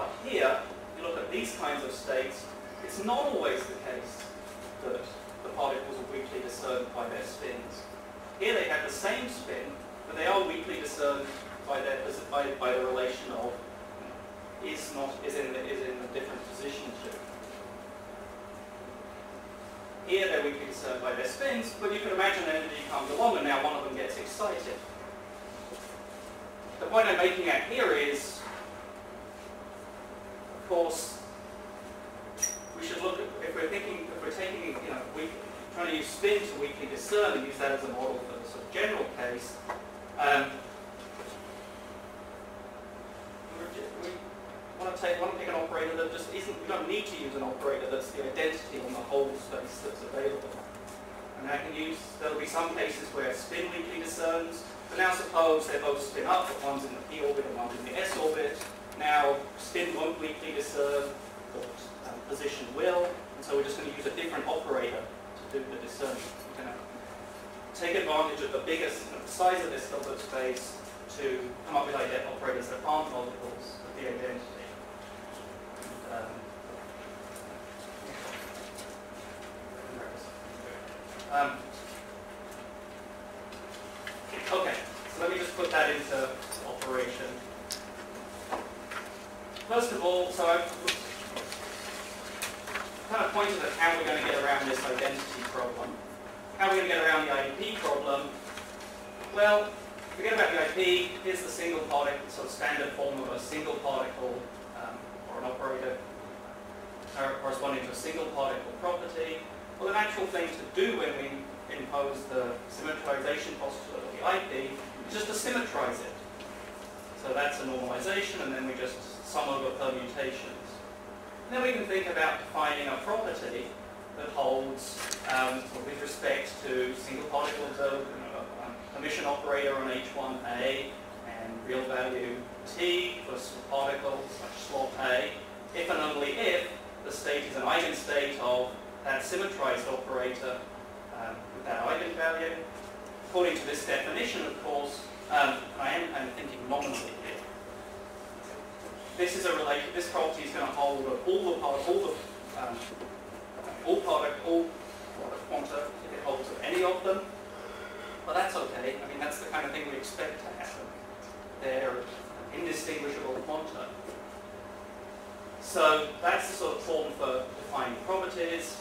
up here, you look at these kinds of states, it's not always the case that the particles are weakly discerned by their spins. Here they have the same spin, but they are weakly discerned by the relation of is in a different position to. Here they're weakly discerned by their spins, but you can imagine energy comes along and now one of them gets excited. The point I'm making out here is, of course, we should look at, if we're taking, trying to use spin to weakly discern and use that as a model for the sort of general case. We want to pick an operator that just isn't, we don't need to use an operator that's the identity on the whole space that's available. And I can use, there'll be some cases where spin weakly discerns, but now suppose they both spin up, but one's in the p orbit and one's in the s orbit. Now spin won't weakly discern, but position will, and so we're just going to use a different operator to do the discernment. We're going to take advantage of the biggest size of this Hilbert space to come up with operators that aren't multiples of the identity. Okay, so let me just put that into operation. First of all, so I've kind of pointed at how we're going to get around this identity problem. How are we going to get around the IDP problem? Well, forget about the IDP. Here's the single particle, sort of standard form of a single particle or an operator corresponding to a single particle property. Well, the natural thing to do when we impose the symmetrization postulate of the IP is just to symmetrize it. So that's a normalization, and then we just sum over permutations. And then we can think about defining a property that holds with respect to single particle observable, emission operator on H1A and real value T for particle slot A, if and only if the state is an eigenstate of that symmetrized operator with that eigenvalue. According to this definition, of course, I'm thinking nominally here. This is a related. This property is going to hold of all quanta if it holds of any of them. But that's okay. I mean, that's the kind of thing we expect to happen. They're indistinguishable quanta. So that's the sort of form for defining properties.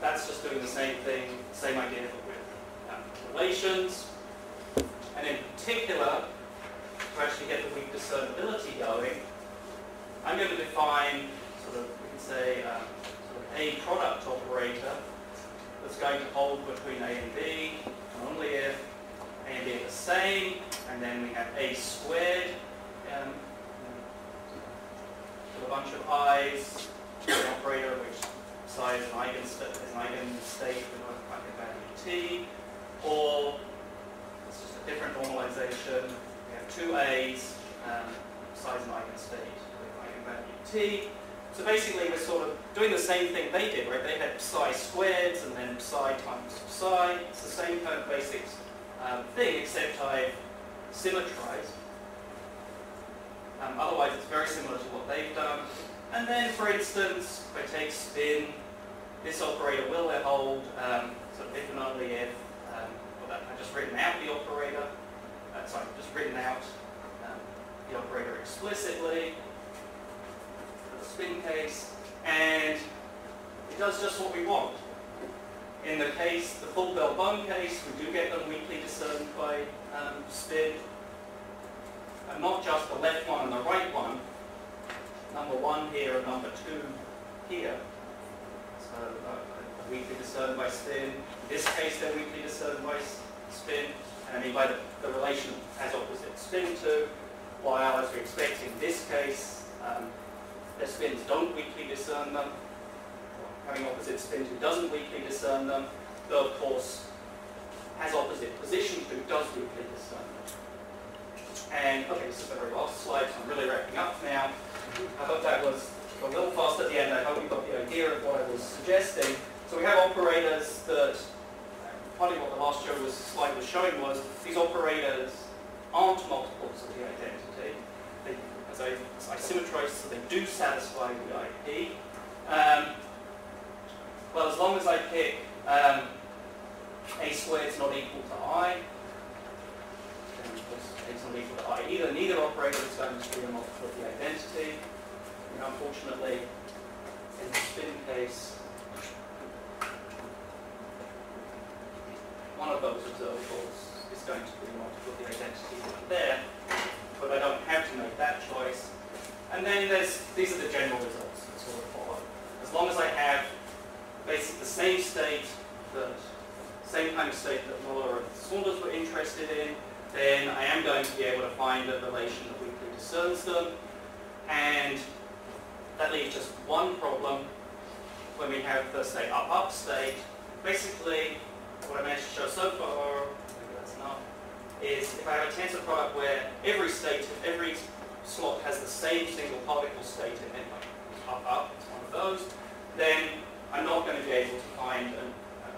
That's just doing the same thing, same idea, but with relations. And in particular, to actually get the weak discernibility going, I'm going to define sort of, we can say, sort of a product operator that's going to hold between A and B, and only if A and B are the same, and then we have A squared, with a bunch of i's, an operator which psi is an eigenstate with an eigenvalue t, or it's just a different normalization. We have two a's, psi is an eigenstate with an eigenvalue t. So basically we're sort of doing the same thing they did, right? They had psi squareds and then psi times psi. It's the same kind of basic thing, except I've symmetrized. Otherwise it's very similar to what they've done. And then, for instance, if I take spin, this operator will hold sort of if and only if, I've just written out the operator, I've just written out the operator explicitly for the spin case, and it does just what we want. In the case, the full Bell-Bone case, we do get them weakly discerned by spin, and not just the left one and the right one, number one here and number two here. So weakly discerned by spin. In this case, they're weakly discerned by spin, and I mean by the relation as opposite spin to, while as we expect in this case, their spins don't weakly discern them. Having opposite spins who doesn't weakly discern them, though of course has opposite positions who does weakly discern them. And okay, this is the very last slide, so I'm really wrapping up now. I hope that was a little fast at the end. I hope you got the idea of what I was suggesting. So we have operators that, partly what the last show was, slide was showing was, these operators aren't multiples of the identity. They, as I symmetrized, so they do satisfy the IP. Well, as long as I pick a squared is not equal to I, it's not equal to I either. Neither operator is going to be a multiple of the identity. You know, unfortunately, in the spin case, one of those observables is going to be a multiple of the identity there, but I don't have to make that choice. And then these are the general results that sort of follow. As long as I have basically the same state that same kind of state that Muller and Saunders were interested in, then I am going to be able to find a relation that weakly discerns them. And that leaves just one problem when we have the state up-up state. Basically, what I managed to show so far, maybe that's enough, is if I have a tensor product where every state, every slot has the same single particle state in it, like up-up, it's one of those, then I'm not going to be able to find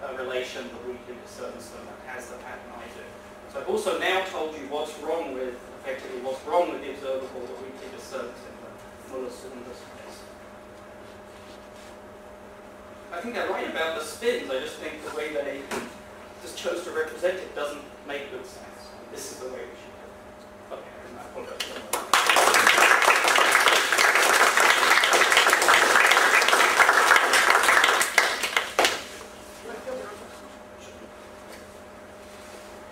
a relation that weakly discerns them that has the pattern I do. So I've also now told you what's wrong with, effectively, what's wrong with the observable that weakly discerns in the Muller Saunders case. I think they're right about the spins, I just think the way they just chose to represent it doesn't make good sense. This is the way we should do it. Okay, I apologize for that.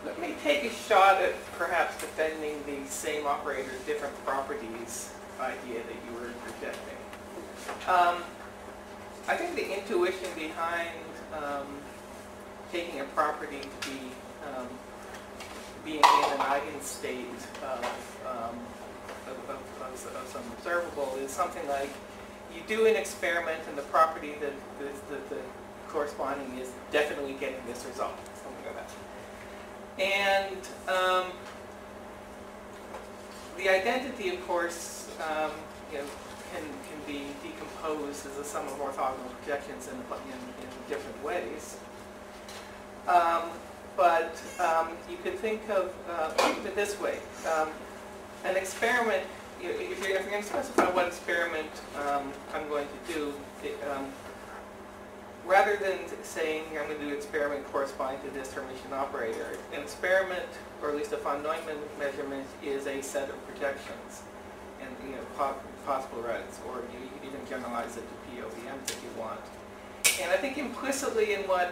Let me take a shot at perhaps defending the same operator's different properties idea that you were rejecting. I think the intuition behind taking a property to be being in an eigenstate of some observable is something like you do an experiment and the property that the corresponding is definitely getting this result, something like that. And the identity, of course, you know, can be decomposed as a sum of orthogonal projections in different ways. But you could think of it this way. An experiment, if you're going to specify what experiment I'm going to do, rather than saying I'm going to do an experiment corresponding to this Hermitian operator, an experiment, or at least a von Neumann measurement, is a set of projections and possible routes, or you can even generalize it to POVMs if you want. And I think implicitly in what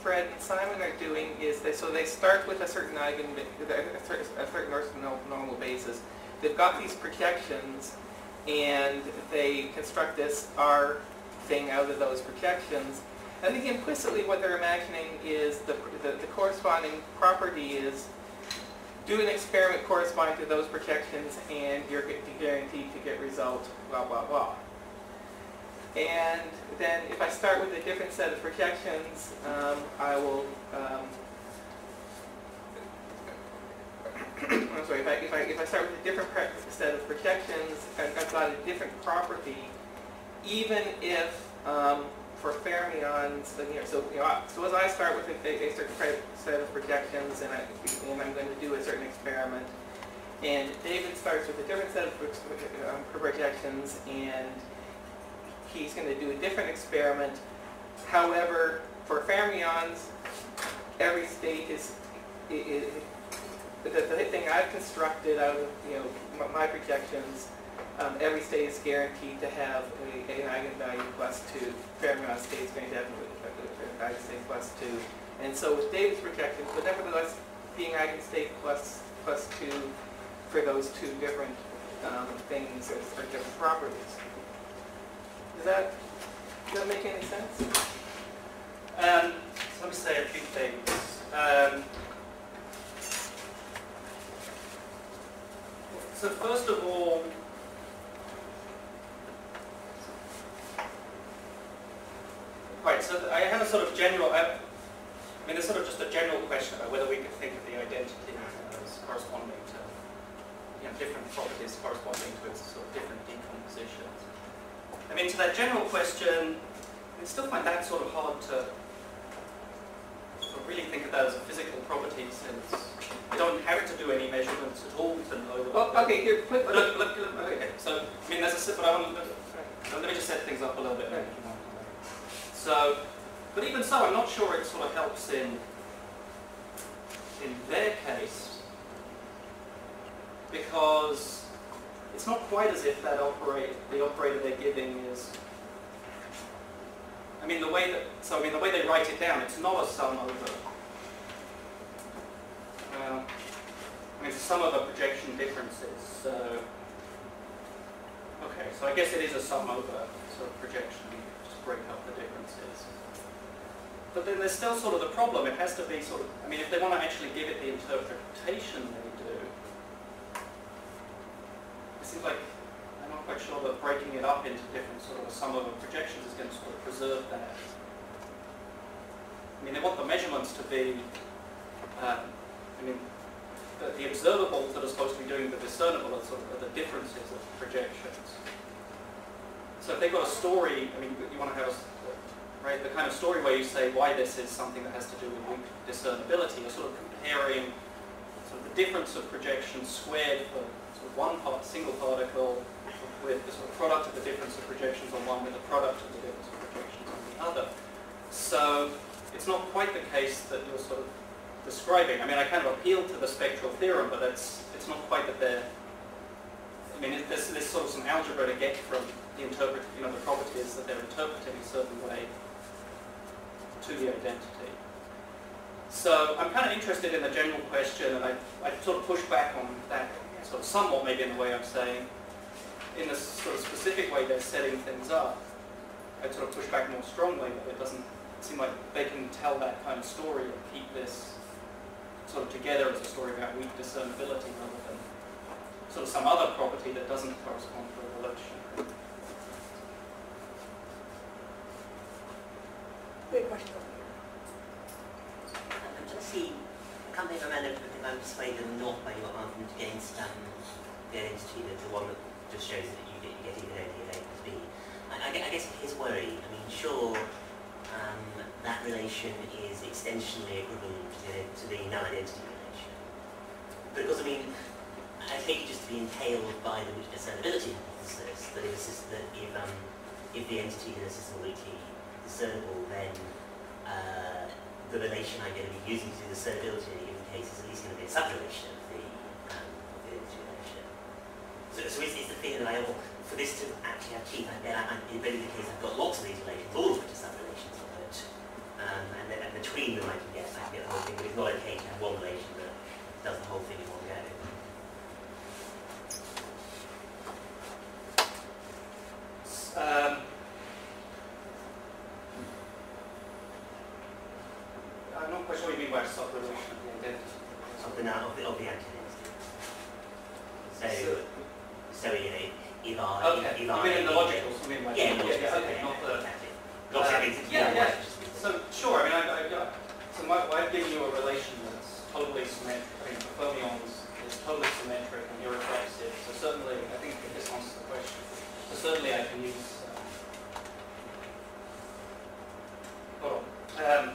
Fred and Simon are doing is they start with a certain orthonormal basis. They've got these projections, and they construct this R thing out of those projections. I think implicitly what they're imagining is the corresponding property is do an experiment corresponding to those projections, and you're guaranteed to get result blah blah blah. And then if I start with a different set of projections, I will, I'm sorry, if I start with a different set of projections, I've got a different property, even if for fermions, suppose I start with a certain set of projections and I'm going to do a certain experiment, and David starts with a different set of projections and he's going to do a different experiment. However, for fermions, every state is the thing I've constructed out of my projections. Every state is guaranteed to have an eigenvalue plus 2. Fermion state is going to have an eigenstate plus 2. And so with David's projections, but nevertheless, being eigenstate plus 2 for those two different things are different properties. Does that make any sense? Let me say a few things. So first of all, right, so I have a sort of general, there's sort of just a general question about whether we could think of the identity as corresponding to different properties corresponding to its sort of different decompositions. To that general question, I still find that sort of hard to really think of that as a physical property, since I don't have to do any measurements at all to know. Well, okay, here, quick. Okay, so that's a. But let me just set things up a little bit. Right. So, but even so, I'm not sure it sort of helps in their case, because it's not quite as if that the operator they're giving is. The way they write it down, it's not a sum over. It's a sum over projection differences. So, okay, so I guess it is a sum over sort of projection. Just break up the differences. But then there's still sort of the problem. It has to be sort of, I mean, if they want to actually give it the interpretation they do, it seems like I'm not quite sure that breaking it up into different sort of sum of projections is going to sort of preserve that. I mean, they want the measurements to be, I mean, the observables that are supposed to be doing the discernible are sort of the differences of projections. So if they've got a story, I mean, you want to have a, right, the kind of story where you say why this is something that has to do with weak discernibility. You're sort of comparing sort of the difference of projection squared for sort of one part, single particle with the sort of product of the difference of projections on one with the product of the difference of projections on the other. So it's not quite the case that you're sort of describing. I mean, I kind of appealed to the spectral theorem, but it's not quite that they're, I mean, there's sort of some algebra to get from the interpret, you know, the properties that they're interpreting a certain way to the identity. So I'm kind of interested in the general question, and I sort of push back on that sort of somewhat, maybe in the way I'm saying, in the sort of specific way they're setting things up. I sort of push back more strongly, but it doesn't seem like they can tell that kind of story and keep this sort of together as a story about weak discernibility rather than sort of some other property that doesn't correspond to a relation. Great question. I'm just seeing a company of management, if I'm persuaded not by your argument against the identity, the one that just shows that you get either A or A plus B. I guess his worry, I mean, sure, that relation is extensionally equivalent to the non-identity relation. But of course, I mean, I take it just to be entailed by the weak discernibility hypothesis, that it was that if the entity in a system of weakly discernible, then the relation I'm going to be using to do the discernibility in a given case is at least going to be a subrelation of the entity relation. So it's the thing that I, for this to actually have teeth, in many of the cases I've got lots of these relations, all of which are subrelations of it, and then between them I can get the whole thing, but it's not okay to have one relation that does the whole thing in one go. I'm not quite sure what you mean by sub-relation of the identity. Of the anti-identity. So you know, if I... Okay, you mean in the logicals, you mean by... Yeah, okay, not the... So, sure, I mean, so I've given you a relation that's totally symmetric. I mean, for fermions, it's totally symmetric and irreflexive. So certainly, I think this answers the question. So certainly I can use... hold on.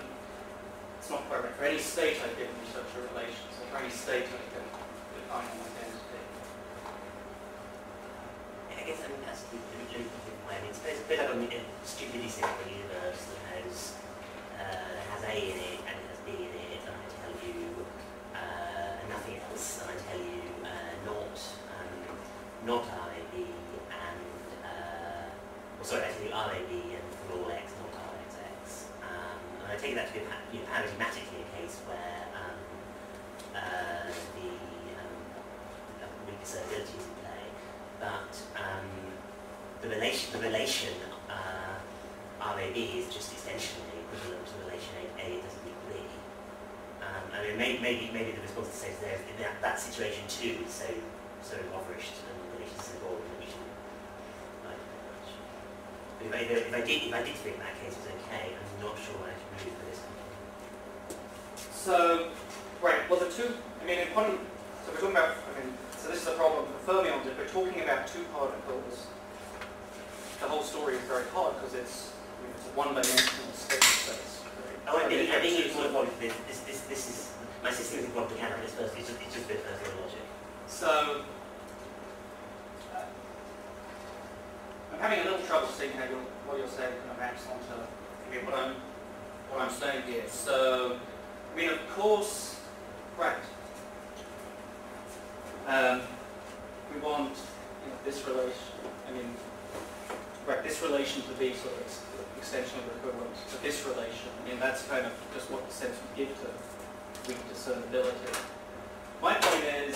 It's not quite right. For any state I've given you such a relation, so for any state I can define an identity. I guess I mean that's the way. I mean, suppose a bit like a stupidly simple universe that has A in it and it has B in it, and I tell you nothing else, and I tell you not RAB and I tell you RAB and for all X not RXX. I take that to be paradigmatically a case where the weak discernibility is in play, but the relation RAB is just extensionally equivalent to the relation A doesn't equal B. I mean, maybe the response to say there is that situation too is so impoverished and the relation is so bold that we shouldn't like it very much. But if I did think that case was okay, I'm not sure why I should move for this one. So, right, well the two, I mean, in one, so we're talking about, I mean, so this is a problem for fermions. If we're talking about two particles, the whole story is very hard because it's a one-dimensional space. Right? Oh, I think it's more important. This is, my system is what we can on this first, it's just a bit personal logic. So, I'm having a little trouble seeing how what you're saying kind of maps onto what I'm saying here. So, I mean, of course, right. We want this relation. I mean, right, this relation to be sort of extensionally equivalent to this relation. I mean, that's kind of just what the sense we give to weak discernibility. My point is,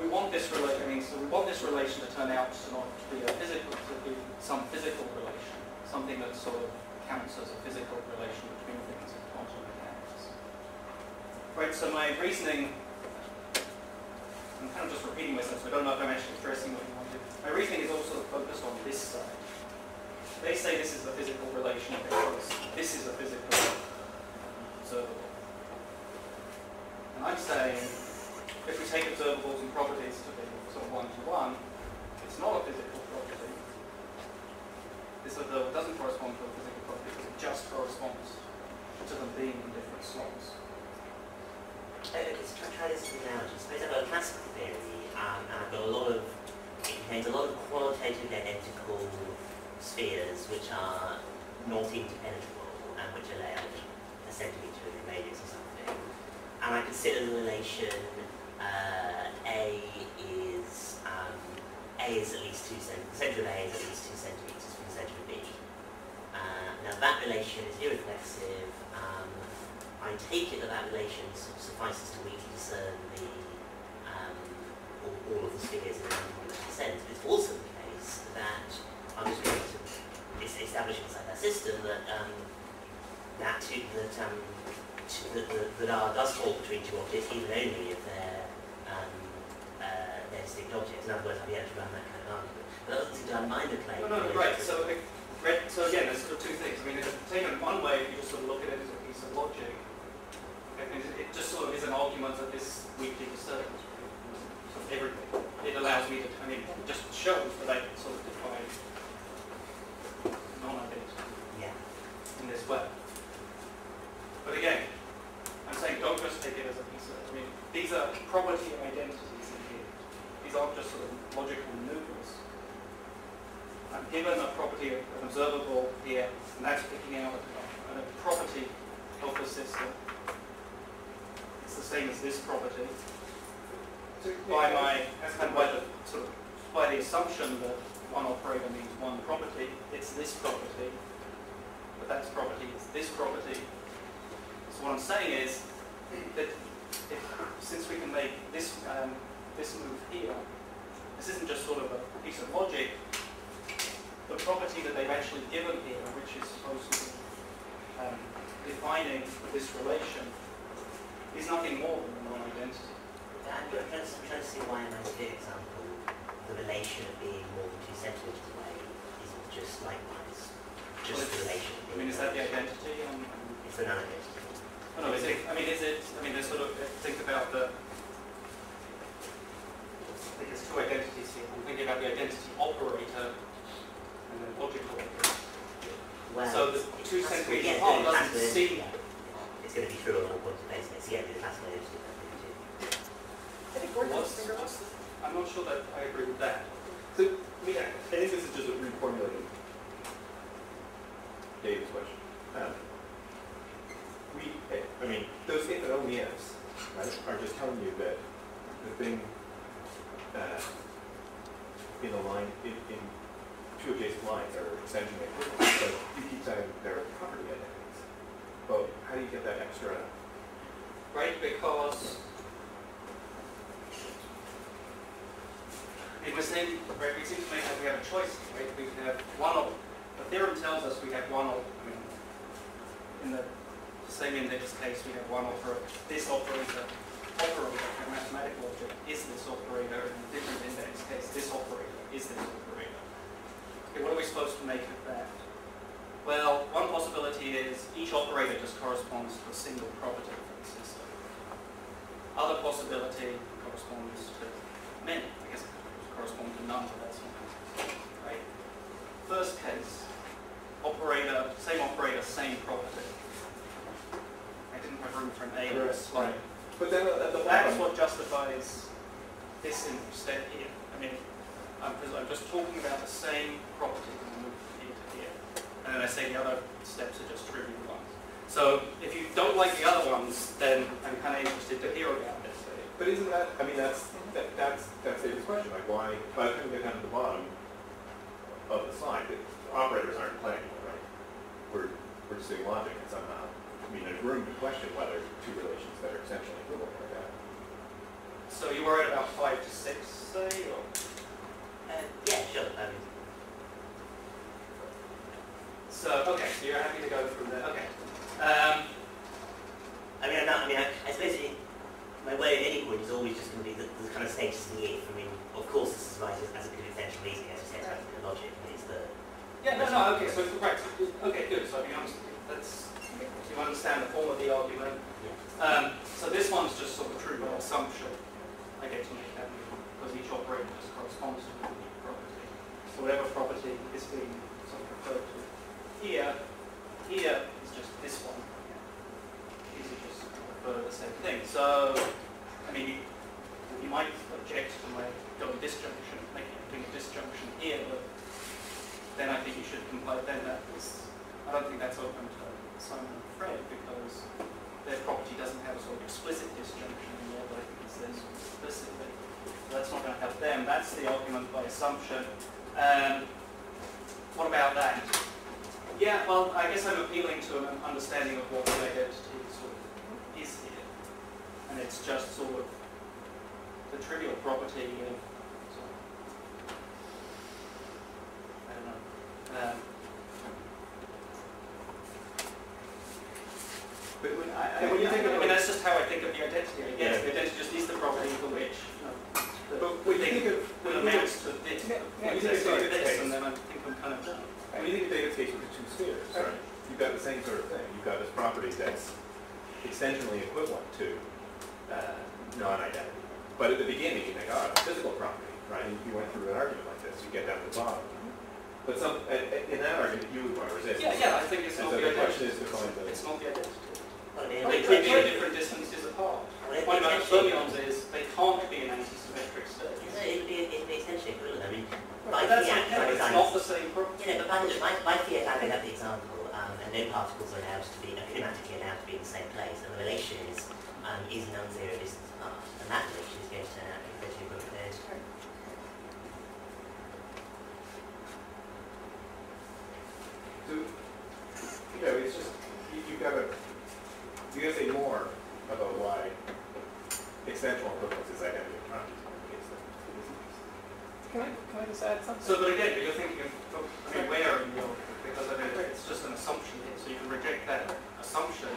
we want this relation. I mean, so we want this relation to turn out to not be a physical, to be some physical relation, something that's sort of counts as a physical relation between things in quantum mechanics. Right, so my reasoning, I'm kind of just repeating myself, so I don't know if I'm actually addressing what you wanted. My reasoning is also focused on this side. They say this is a physical relation because this is a physical observable. And I'm saying, if we take observables and properties to be sort of one-to-one, it's not a physical property. This observable doesn't correspond to a physical property because it just corresponds to them being in different slots. Let's try this as an analogy. Suppose I've got a classical theory, and I've got a lot of, it contains a lot of qualitative identical spheres which are not interpenetrable and which are layered a centimetre in a matrix or something. And I consider the relation the centre of A is at least 2 centimetres from the centre of B. Now that relation is irreflexive. I take it that that relation suffices to weakly discern the all of the spheres in a sense. But it's also the case that I'm just going to establish inside that system that that R does fall between two objects, even only if they're distinct objects. In other words, I'll be able to run that kind of argument. But that doesn't seem to undermine the claim. No, right. So again, there's sort of two things. I mean, taken one way, if you just sort of look at it as a piece of logic, it just sort of is an argument that this weakly discerns sort of everything. It allows me to, I mean, it just shows that I can sort of define non-identity in this way. But again, I'm saying don't just take it as a piece of, I mean, these are property identities in here. These aren't just sort of logical maneuvers. I'm given a property of an observable here, and that's picking out a property of the system. It's the same as this property. By the assumption that one operator means one property, it's this property, but that's property is this property. So what I'm saying is that since we can make this this move here, this isn't just sort of a piece of logic. The property that they've actually given here, which is supposed to be defining this relation, is nothing more than a non-identity. I'm trying to see why in my particular example the relation of being more than 2 centimetres away isn't just likewise just the relation. I mean, is that the identity? It's an non-identity. No, is it? I mean, is it? I mean, there's sort of think about the. I think there's two identities here. I'm thinking about the identity operator. Logical. Well, so the 2 centimetres doesn't seem... It's going to be true on all points of basis. Yeah, the classical identity. I think I'm not sure that I agree with that. So, yeah, I think this is just a reformulating David's question. I mean, those if and only ifs, right, are just telling you that the thing in a line, two adjacent lines are essentially equivalent, so you keep saying they're property identities. But how do you get that extra? Right, because it was then, right, we seem to make that we have a choice, right? We can have one of, the theorem tells us we have one of, I mean, in the same index case, we have one operator. This operator, a mathematical object, is this operator, in a different index case, this operator is this operator. Okay, what are we supposed to make of that? Well, one possibility is each operator just corresponds to a single property of the system. Other possibility corresponds to many. I guess it corresponds to none, but that's not possible, right? First case, operator, same property. I didn't have room for an A or a slide. But then that's what justifies this step here. I mean, I'm just talking about the same property when I move from here to here. And then I say the other steps are just trivial ones. So if you don't like the other ones, then I'm kind of interested to hear about this. But isn't that, I mean, that's David's question. Like, why, by the time we get down to the bottom of the slide, the operators aren't playing anymore, right? We're just doing logic and somehow, I mean, there's room to question whether two relations that are essentially equivalent like that. So you were at about 5 to 6, say, or? Yeah, sure. So, okay, so you're happy to go from there. Okay. I mean, I suppose my way of any wood is always just going to be the kind of status in the if. I mean, of course, this is right as a bit of essential reasoning, as you said, right. The logic is the. Yeah, no, no, okay, so it's the practice. Okay, good. So, I mean, that's, you understand the form of the argument. Yeah. So, this one's just sort of true by assumption. I get to make that move because each operator just corresponds to the property. So, whatever property is being sort of referred to here is just this one. These are just the same thing. So, I mean, you might object to my double disjunction, making a disjunction here, but then I think you should comply. Then that is, I don't think that's open to Simon and Fred because their property doesn't have a sort of explicit disjunction in there, but I think it's then sort of explicit. But that's not going to help them. That's the argument by assumption. What about that? Yeah, well, I guess I'm appealing to an understanding of what the identity sort of is here. And it's just sort of the trivial property of, sort of, I don't know, but when I mean, that's just how I think of the identity, I guess. Yeah. The identity just is the property for which, you know, but we think it amounts to this. Yeah, this and then I think I'm kind of done. When you think of data space with the two spheres, right? You've got the same sort of thing. You've got this property that's extensionally equivalent to non-identity. But at the beginning, you think, oh, it's a physical property, right? And you went through an argument like this. You get down to the bottom. But some, in that argument, you would want to resist. Yeah, yeah, I think it's not the identity. So the question is to find the... It's not the identity. Well, I mean, they could be different distances apart. The point about fermions is they can't be in antisymmetric states. No, it'd be essentially equivalent. I mean, by that's fiat, for example, not the same problem. You know, but by fiat, I made up the example, and no particles are allowed to be, kinematically allowed to be in the same place, and the relation is non-zero distance apart, and that relation is going to turn out to be equivalent to those. So, you know, it's just you gotta say more about why extensional equivalence is identity. Can I just add something? So, but again, you're thinking of where in your, because I mean, it's just an assumption here, so you can reject that assumption,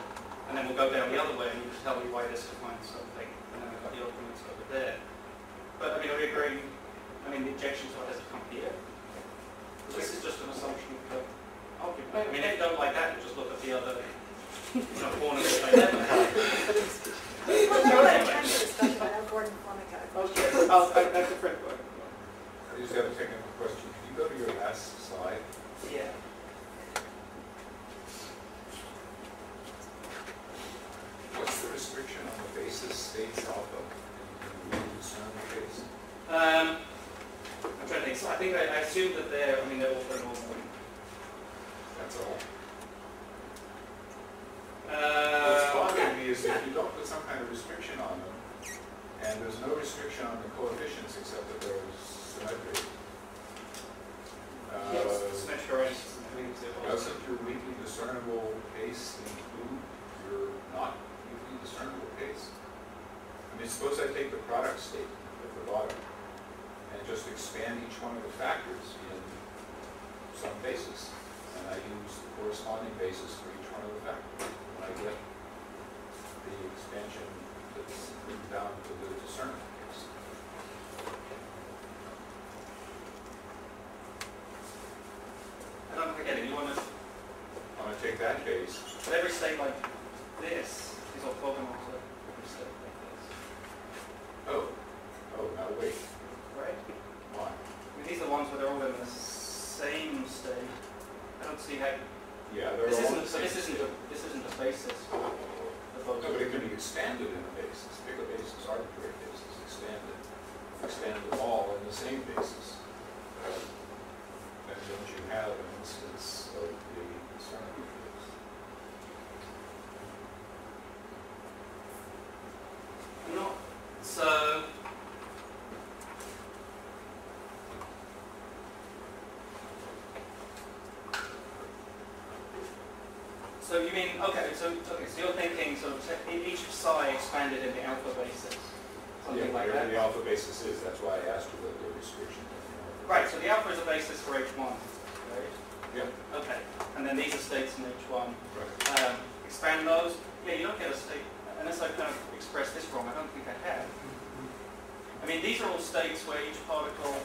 and then we'll go down the other way, and you just tell me why this defines something, and then we've got the arguments over there. But I mean, are we agreeing? I mean, the objection to it has to come here. This is just an assumption of the argument. I mean, if you don't like that, you just look at the other, corner that I never have. That's a French word. I just have a technical question. Can you go to your last slide? Yeah. What's the restriction on the basis states alpha? Can you understand the case? I'm trying to think. So I think I assume that they're, they're all for normal. That's all. What's bothering me is if you don't put some kind of restriction on them, and there's no restriction on the coefficients except that there's doesn't your weakly discernible case include your not weakly discernible case? I mean, suppose I take the product statement at the bottom and just expand each one of the factors in some basis, and I use the corresponding basis for each one of the factors, and I get the expansion that's bound to the discernible. Again, if you want to take that case, but every state like this is orthogonal to every state like this. Oh, now wait. Right? Why? I mean, these are ones where they're all in the same state. I don't see how. Yeah, they're all in the same state. This isn't a basis. No, but it can be expanded in a basis. Pick a basis, arbitrary basis, expand it all in the same basis. Don't you have an instance of the discernible case? I'm not. So, you mean, so you're thinking sort of each psi expanded in the alpha basis? Something like that? The alpha basis is, that's why I asked you about the restriction. Right, so the alpha is a basis for H1, right? Yeah. Okay. And then these are states in each one. Right. Expand those. Yeah, you don't get a state unless I kind of express this wrong. I don't think I have. I mean, these are all states where each particle.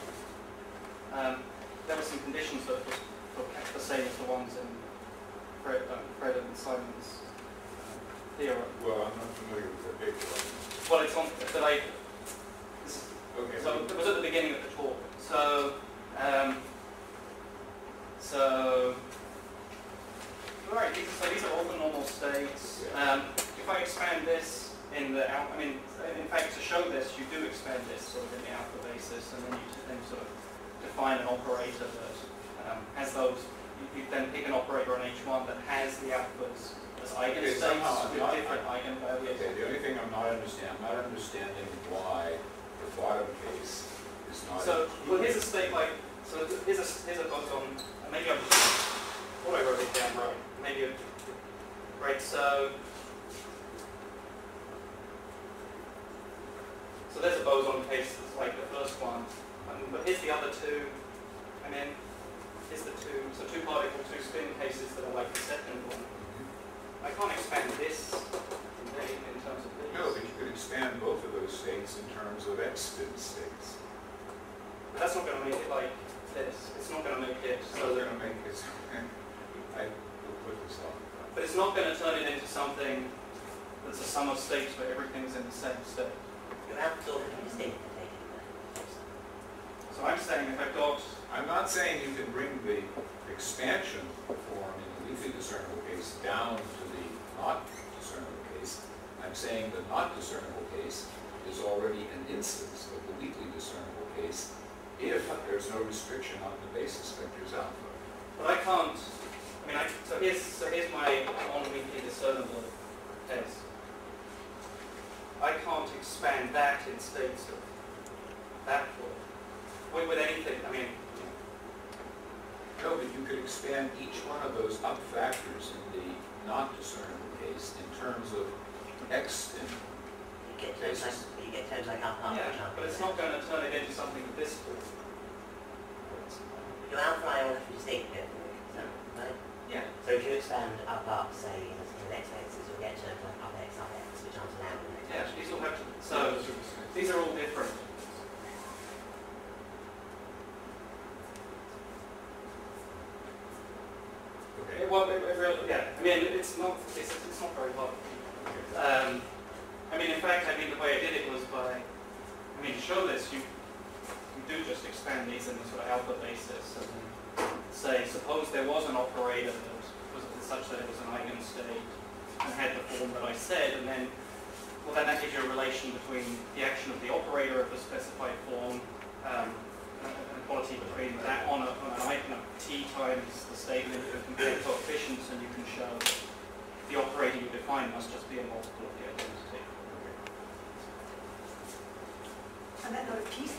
There were some conditions that were the same as the ones in Fred and Simon's theorem. Well, I'm not familiar with that big one. Well, it's on the later. Okay. So it was at the beginning of the talk. So, right. So these are all the normal states. Yeah. If I expand this in the alpha, I mean, in fact, to show this, you do expand this sort of in the alpha basis, and then you then sort of define an operator that has those. You then pick an operator on each one that has the alphas as eigenstates with different eigenvalues. Okay. The only thing I'm not understanding why. The bottom case is not. So, well, here's a state like, so here's a boson, and maybe I'm just, well, I wrote it down right, maybe, right, so there's a boson case that's like the first one, but here's the other two, and then here's the two, so two particle, two spin cases that are like the second one. I can't expand this in terms of these. No, but you could expand both of those states in terms of x-spin states. But that's not going to make it like this. It's not going to make it. So it's going to make it. I will put this on. But it's not going to turn it into something that's a sum of states where everything's in the same state. You're going to have to build a new state. So I'm saying if I've got. I'm not saying you can bring the expansion form in the leafy discernible case down to the not discernible case. I'm saying the not discernible case is already an instance of the weakly discernible case if there's no restriction on the basis vectors alpha. But I can't. I mean, so here's my non-weakly discernible case. I can't expand that in states of that form with anything. I mean. No, but you could expand each one of those up factors in the not discernible case in terms of x in cases. You get terms like alpha. Yeah, but it's not going to turn it into something of this form. You'll outline all the distinct bit, right? Yeah. So if you expand up, say, in the next cases, you'll get terms like up x, which aren't allowed in the next. Yeah, these all have to. So these are all different. Well, yeah. I mean, it's not very hard. I mean, in fact, the way I did it was by, to show this, you do just expand these in the sort of alpha basis and say, suppose there was an operator that was such that it was an eigenstate and had the form that I said, and then, well, then that gives you a relation between the action of the operator of the specified form. Quality between that on an item of t times the statement of compared coefficients, and you can show that the operator you define must just be a multiple of the identity. And that not a piece